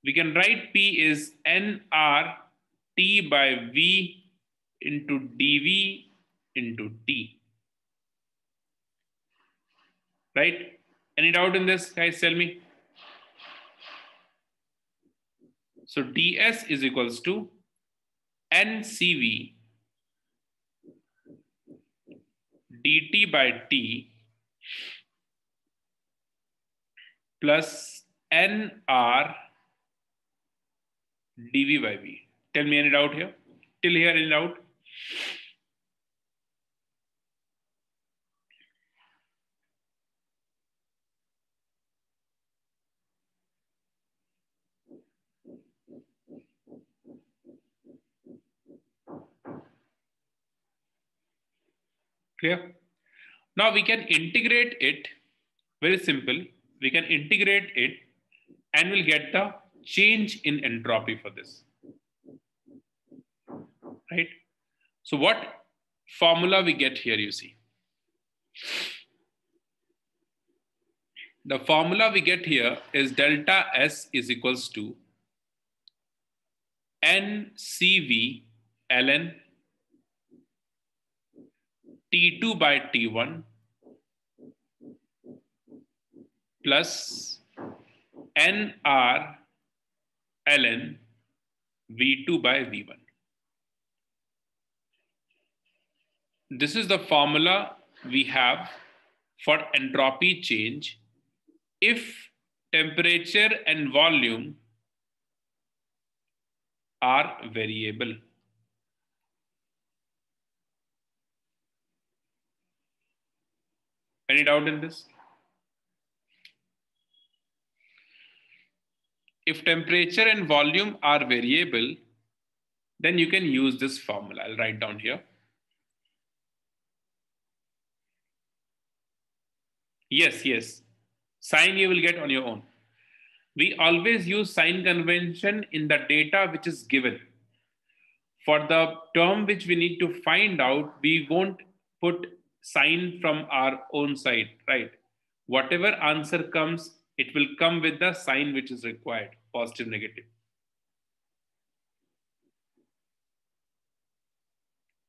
we can write P is N R T by V into D V into T. Right? Any doubt in this, guys? Tell me. So D S is equals to N C V D T by T plus N R D V by V. Tell me any doubt here? Till here any doubt? Clear? Now we can integrate it. Very simple. We can integrate it and we'll get the change in entropy for this. Right? So what formula we get here, you see. The formula we get here is delta S is equals to N C V ln T two by T one plus N R ln V two by V one. This is the formula we have for entropy change if temperature and volume are variable. Any doubt in this? If temperature and volume are variable, then you can use this formula. I'll write down here. Yes, yes. Sign you will get on your own. We always use sign convention in the data which is given. For the term which we need to find out, we won't put sign from our own side, right? Whatever answer comes, it will come with the sign which is required, positive, negative.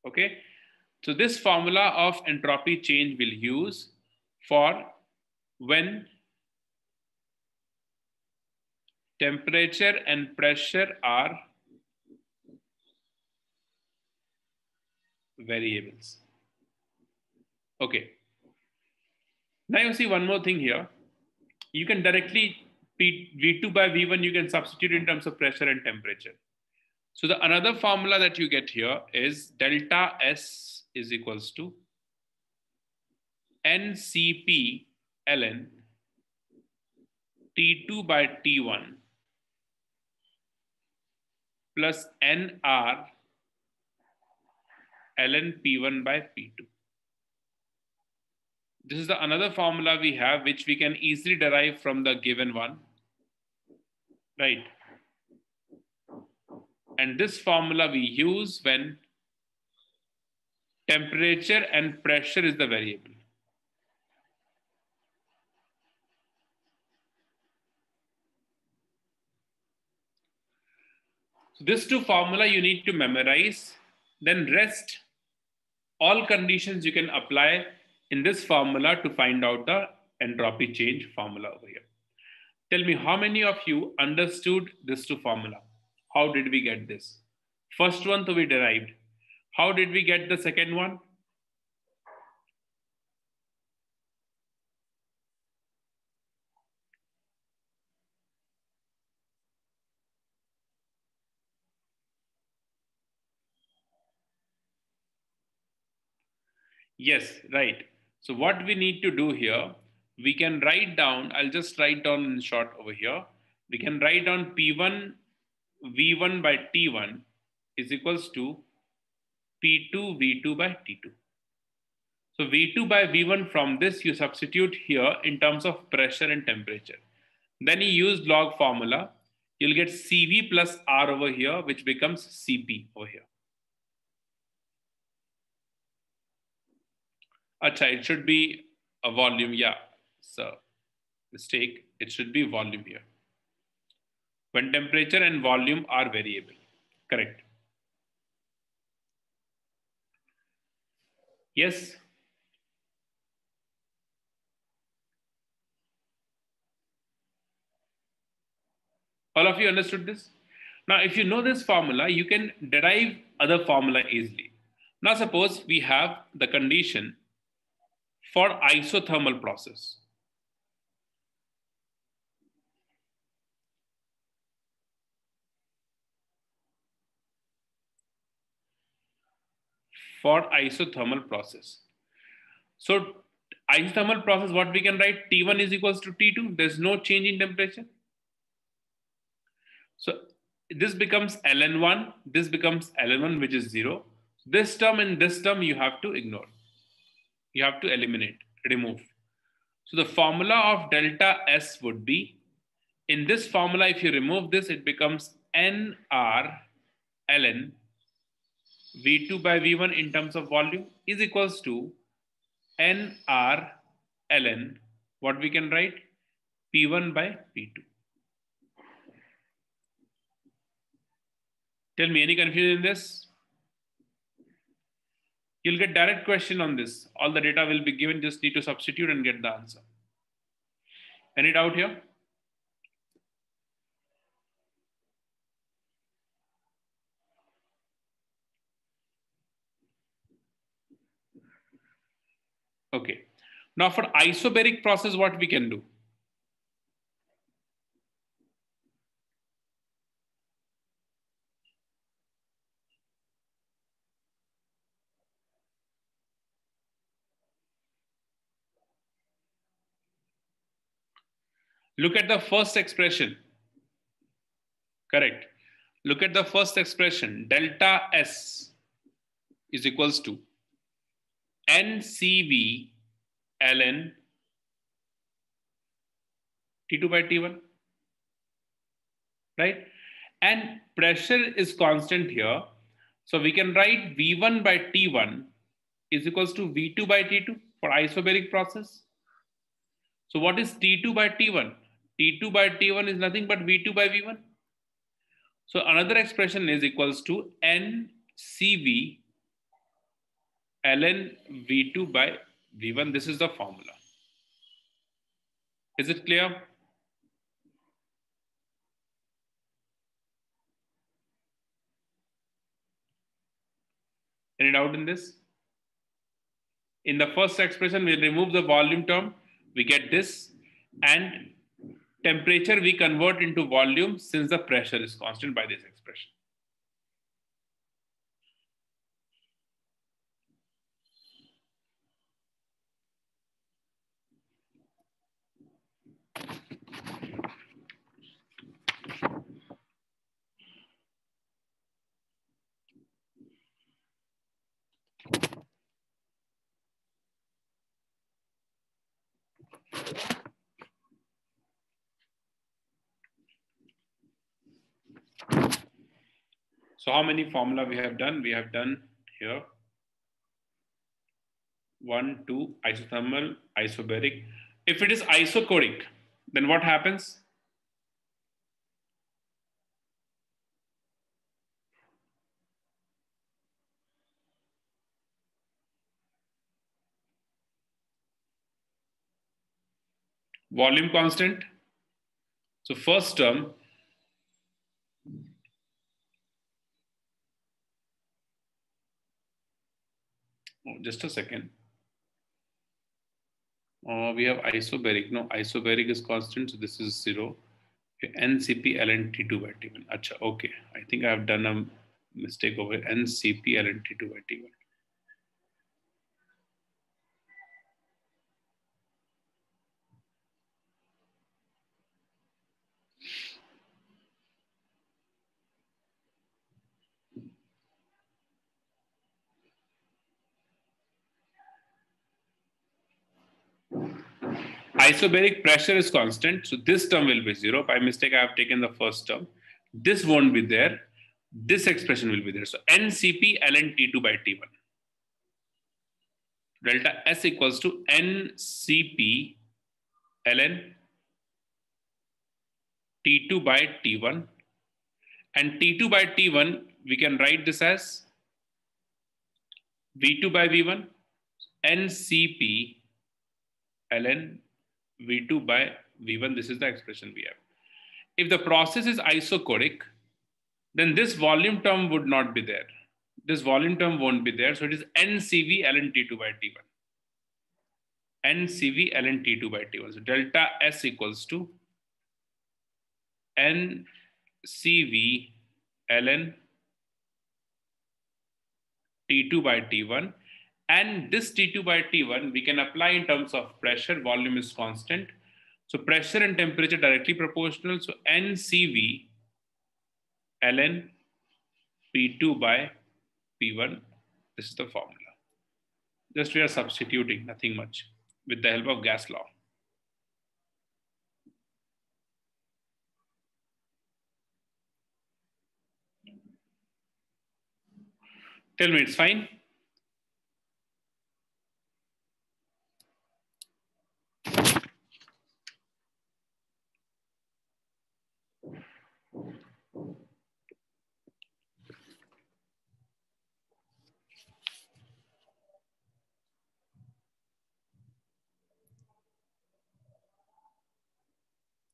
Okay, so this formula of entropy change we'll use for when temperature and pressure are variables. Okay, now you see one more thing here. You can directly V two by V one, you can substitute in terms of pressure and temperature. So the another formula that you get here is delta S is equals to N C P ln T two by T one plus N R ln P one by P two. This is the another formula we have, which we can easily derive from the given one, right? And this formula we use when temperature and pressure is the variable. So this two formula you need to memorize, then rest all conditions you can apply in this formula to find out the entropy change formula over here. Tell me how many of you understood this two formula? How did we get this? First one, so we derived. How did we get the second one? Yes, right. So what we need to do here, we can write down, I'll just write down in short over here. We can write down P one V one by T one is equals to P two V two by T two. So V two by V one, from this you substitute here in terms of pressure and temperature. Then you use log formula. You'll get C V plus R over here, which becomes C P over here. Achha, it should be a volume, yeah. So, mistake, it should be volume here. When temperature and volume are variable, correct. Yes. All of you understood this? Now, if you know this formula, you can derive other formula easily. Now, suppose we have the condition for isothermal process. For isothermal process. So isothermal process, what we can write, T one is equals to T two. There's no change in temperature. So this becomes L N one. This becomes L N one, which is zero. This term and this term you have to ignore. you have to eliminate, remove. So the formula of delta S would be, in this formula, if you remove this, it becomes N R ln V two by V one in terms of volume is equals to N R ln, what we can write, P one by P two. Tell me, any confusion in this? You'll get direct question on this. All the data will be given, just need to substitute and get the answer. Any doubt here? Okay. Now for isobaric process, what we can do? Look at the first expression. Correct. Look at the first expression. Delta S is equals to N C V ln T two by T one. Right? And pressure is constant here. So we can write V one by T one is equals to V two by T two for isobaric process. So what is T two by T one? T two by T one is nothing but V two by V one. So another expression is equals to N C V ln V two by V one. This is the formula. Is it clear? Any doubt in this? In the first expression, we'll remove the volume term. We get this, and temperature we convert into volume since the pressure is constant by this expression. So how many formula we have done? We have done here one, two, isothermal, isobaric. If it is isochoric, then what happens? Volume constant. So first term, oh, just a second. Uh, we have isobaric. No, isobaric is constant. So this is zero. Okay, N C P ln T two by T one. Achha, okay. I think I have done a mistake over N C P ln T two by T one. Isobaric pressure is constant, so this term will be zero. By mistake, I have taken the first term. This won't be there. This expression will be there. So N C P ln T two by T one. Delta S equals to N C P ln T two by T one. And T two by T one, we can write this as V two by V one. N C P ln V two by V one, this is the expression we have. If the process is isochoric, then this volume term would not be there. This volume term won't be there. So it is N C V ln T two by T one. N C V ln T two by T one. So delta S equals to N C V ln T two by T one. And this T two by T one, we can apply in terms of pressure, volume is constant. So pressure and temperature directly proportional. So N C V ln P two by P one, this is the formula. Just we are substituting, nothing much, with the help of gas law. Tell me it's fine.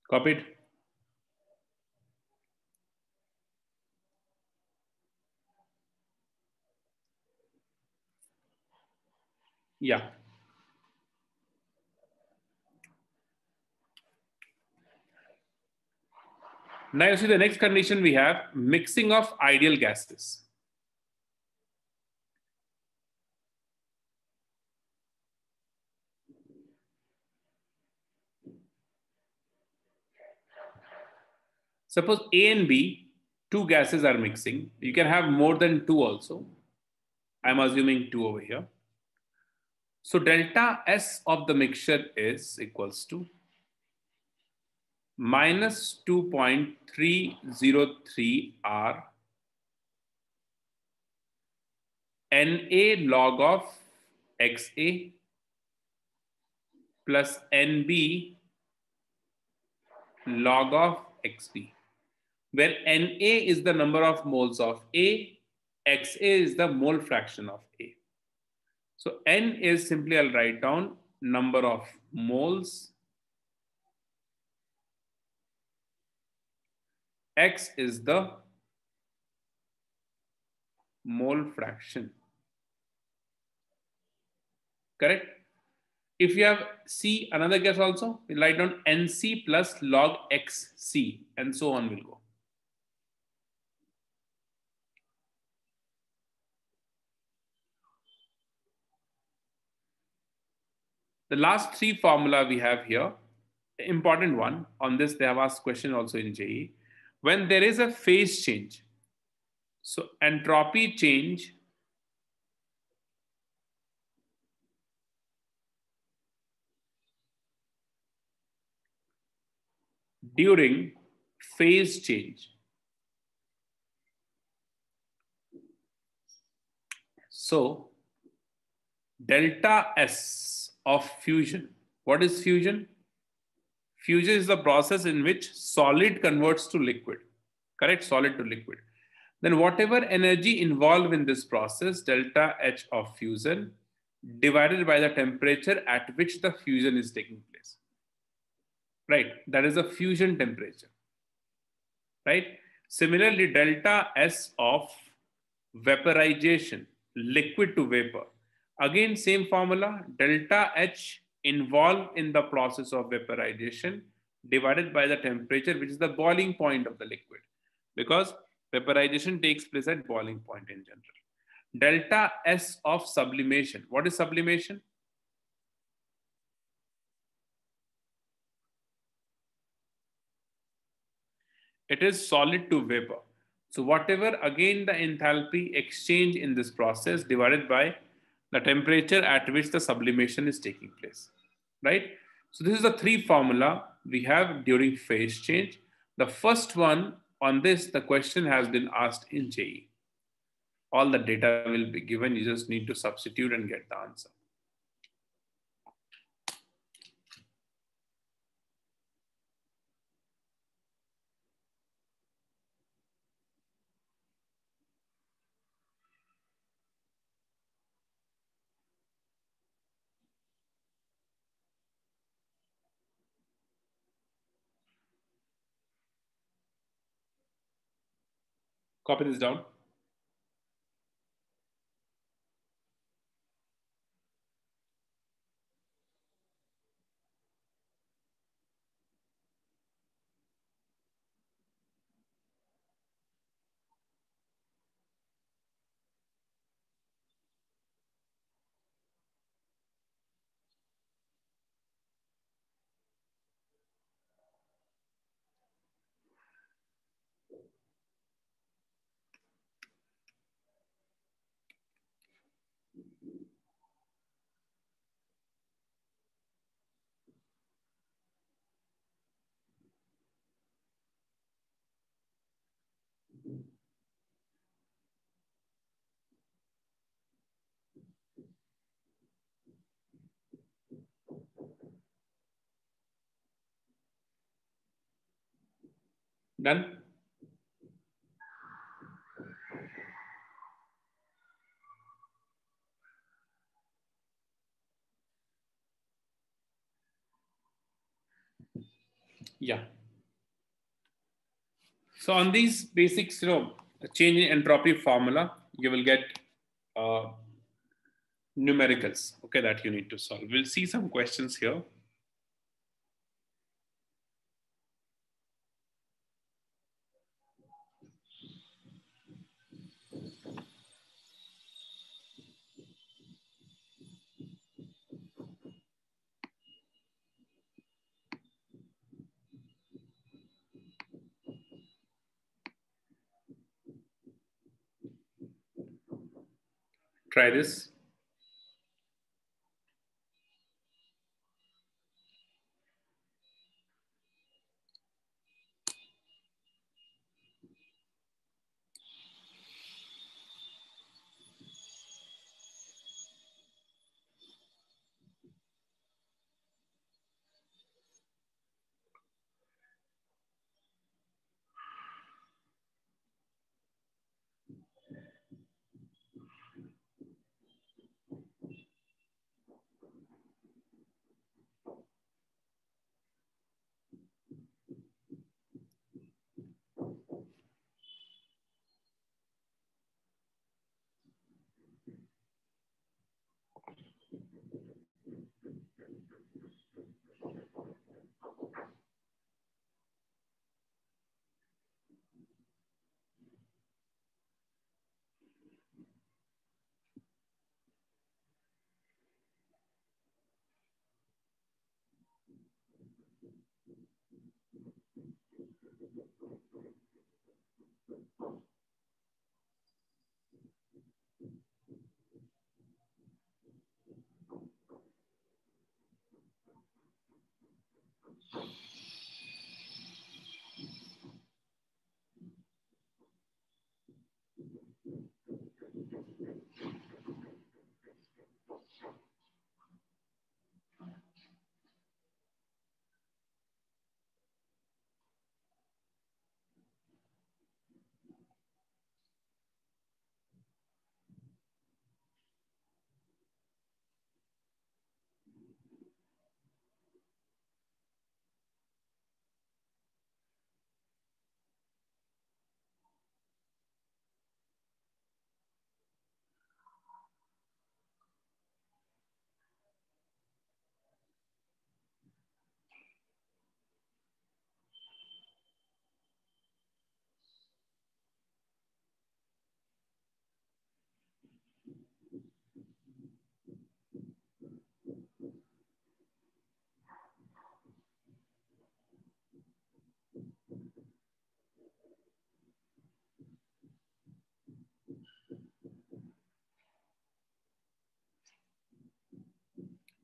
Copied. Yeah. Now you see the next condition we have, mixing of ideal gases. Suppose A and B, two gases are mixing. You can have more than two also. I'm assuming two over here. So delta S of the mixture is equals to minus two point three zero three R N A log of X A plus N B log of X B, where N A is the number of moles of A, X A is the mole fraction of A. So N is simply, I'll write down number of moles. X is the mole fraction. Correct? If you have C, another gas also, we'll write down N C plus log X C and so on will go. The last three formula we have here, the important one, on this they have asked question also in J E E. When there is a phase change, so entropy change during phase change. So delta S of fusion. What is fusion? Fusion is the process in which solid converts to liquid. Correct? Solid to liquid. Then whatever energy involved in this process, delta H of fusion, divided by the temperature at which the fusion is taking place. Right? That is the fusion temperature. Right? Similarly, delta S of vaporization, liquid to vapor. Again, same formula, delta H involved in the process of vaporization divided by the temperature, which is the boiling point of the liquid, because vaporization takes place at boiling point in general. Delta S of sublimation. What is sublimation? It is solid to vapor. So whatever, again, the enthalpy exchange in this process divided by the temperature at which the sublimation is taking place, right? So this is the three formula we have during phase change. The first one on this, the question has been asked in J E E. All the data will be given. You just need to substitute and get the answer. Copy this down. Done. Yeah. So on these basics, you know, change in entropy formula, you will get uh, numericals, okay, that you need to solve. We'll see some questions here. Try this.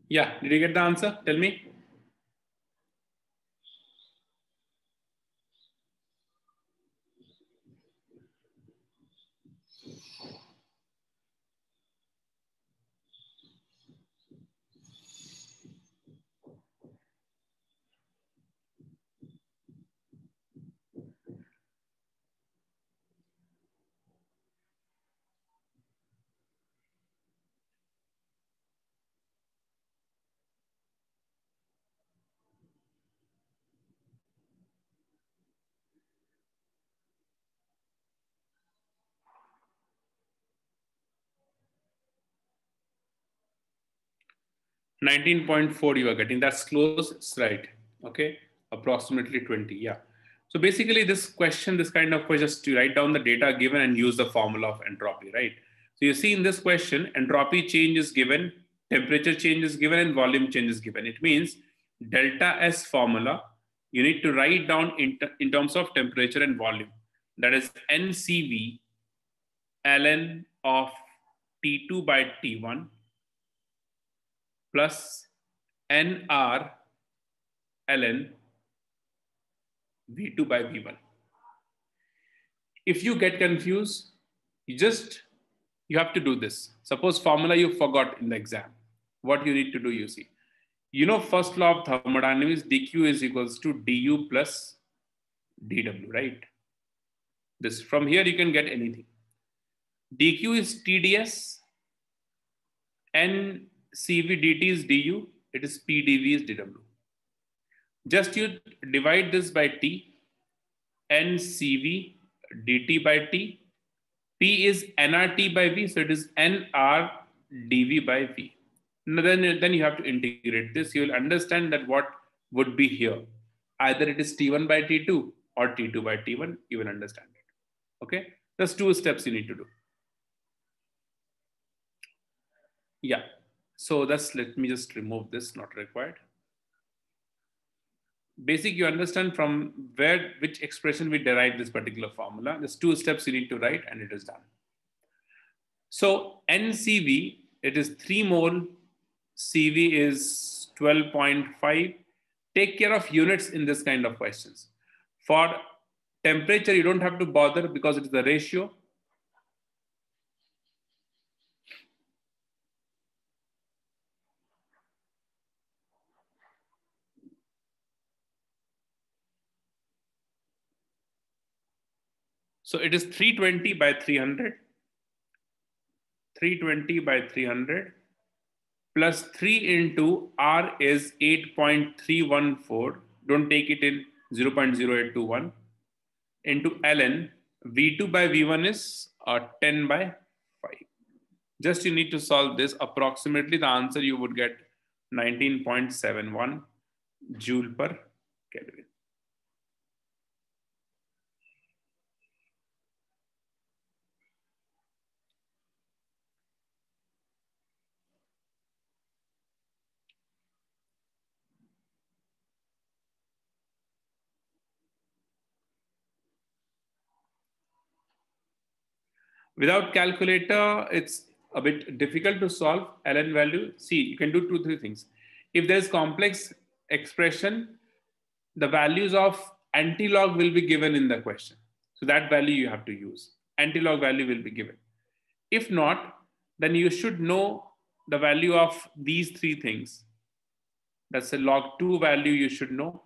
Yeah, did you get the answer? Tell me. nineteen point four you are getting, that's close, it's right, okay, approximately twenty, yeah. So basically this question, this kind of question is to write down the data given and use the formula of entropy, right? So you see in this question, entropy change is given, temperature change is given, and volume change is given. It means delta S formula, you need to write down in, in terms of temperature and volume. That is N C V ln of T two by T one, plus N R ln V two by V one. If you get confused, you just, you have to do this. Suppose formula you forgot in the exam. What you need to do, you see. You know, first law of thermodynamics, dQ is equals to du plus dW, right? This from here you can get anything. dQ is T D S, and C V dt is D U, it is P D V is D W. Just you divide this by T, and C V dt by T, P is N R T by V, so it is N R D V by V. Now then, then you have to integrate this. You will understand that what would be here. Either it is T one by T two or T two by T one, you will understand it. Okay, there's two steps you need to do. Yeah, so that's, let me just remove this, not required. Basic, you understand from where, which expression we derive this particular formula. There's two steps you need to write and it is done. So N C V, it is three mole, C V is twelve point five. Take care of units in this kind of questions. For temperature, you don't have to bother because it is the ratio. So it is three twenty by three hundred. three twenty by three hundred plus three into R is eight point three one four. Don't take it in zero point zero eight two one. Into ln, V two by V one is uh, ten by five. Just you need to solve this. Approximately the answer you would get nineteen point seven one joule per Kelvin. Without calculator, it's a bit difficult to solve ln value. See, you can do two, three things. If there's complex expression, the values of antilog will be given in the question. So that value you have to use. Antilog value will be given. If not, then you should know the value of these three things. That's a log two value you should know,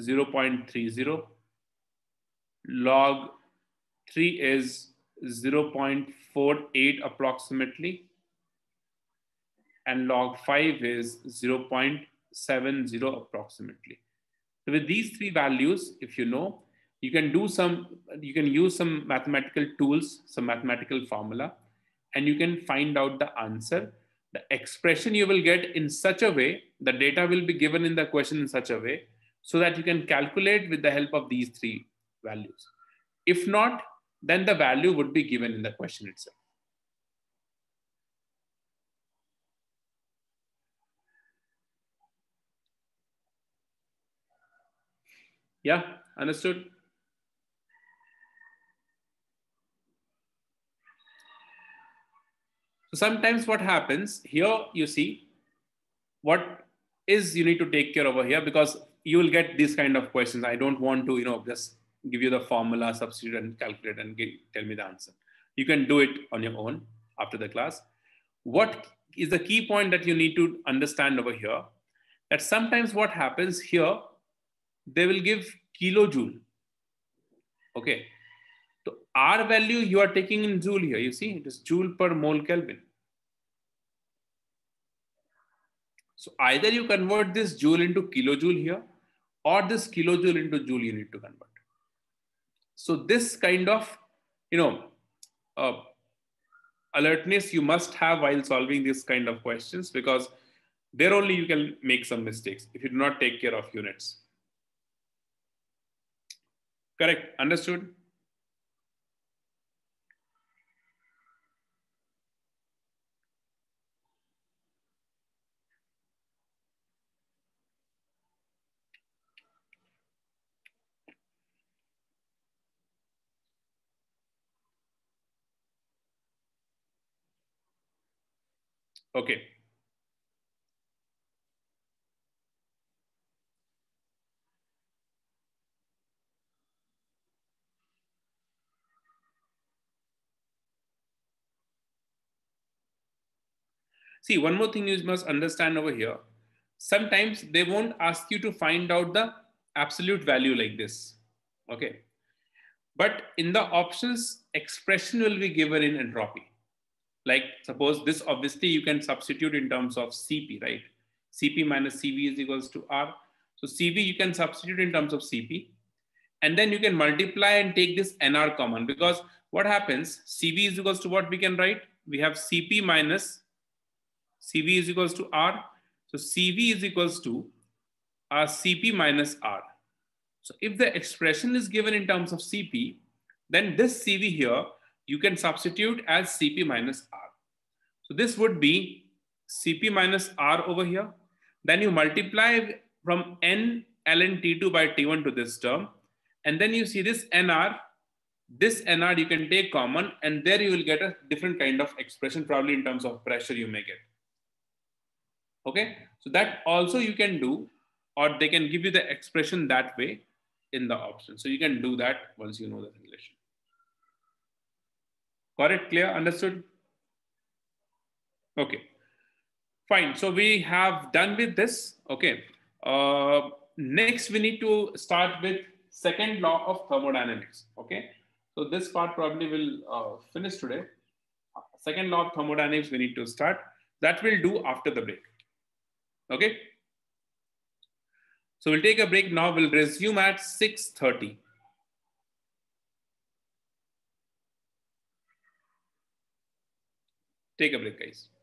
zero point three zero. Log three is zero point four eight approximately, and log five is zero point seven zero approximately. So with these three values, if you know, you can do some, you can use some mathematical tools, some mathematical formula, and you can find out the answer. The expression you will get in such a way, the data will be given in the question in such a way, so that you can calculate with the help of these three values. If not, then the value would be given in the question itself. Yeah, understood? So sometimes what happens here, you see, what is you need to take care over here, because you will get these kind of questions. I don't want to, you know, just give you the formula, substitute and calculate and give, tell me the answer. You can do it on your own after the class. What is the key point that you need to understand over here? That sometimes what happens here, they will give kilojoule. Okay. So R value you are taking in joule here. You see, it is joule per mole Kelvin. So either you convert this joule into kilojoule here, or this kilojoule into joule you need to convert. So this kind of, you know, uh, alertness you must have while solving these kind of questions, because there only you can make some mistakes if you do not take care of units. Correct, understood? Okay. See, one more thing you must understand over here. Sometimes they won't ask you to find out the absolute value like this Okay. But in the options, expression will be given in entropy. Like suppose this, obviously you can substitute in terms of C P, right? C P minus C V is equals to R. So C V you can substitute in terms of C P. And then you can multiply and take this N R common, because what happens, C V is equals to what we can write? We have C P minus C V is equals to R. So C V is equals to uh, C P minus R. So if the expression is given in terms of C P, then this C V here, you can substitute as C P minus R. So this would be C P minus R over here. Then you multiply from N ln T two by T one to this term. And then you see this N R, this N R you can take common, and there you will get a different kind of expression, probably in terms of pressure you may get. Okay, so that also you can do, or they can give you the expression that way in the option. So you can do that once you know the relation. Got it? Clear? Understood? Okay, fine. So we have done with this. Okay, uh, next we need to start with second law of thermodynamics. Okay, so this part probably will uh, finish today. Second law of thermodynamics we need to start. That we'll do after the break. Okay, so we'll take a break now. We'll resume at six thirty. Take a break, guys.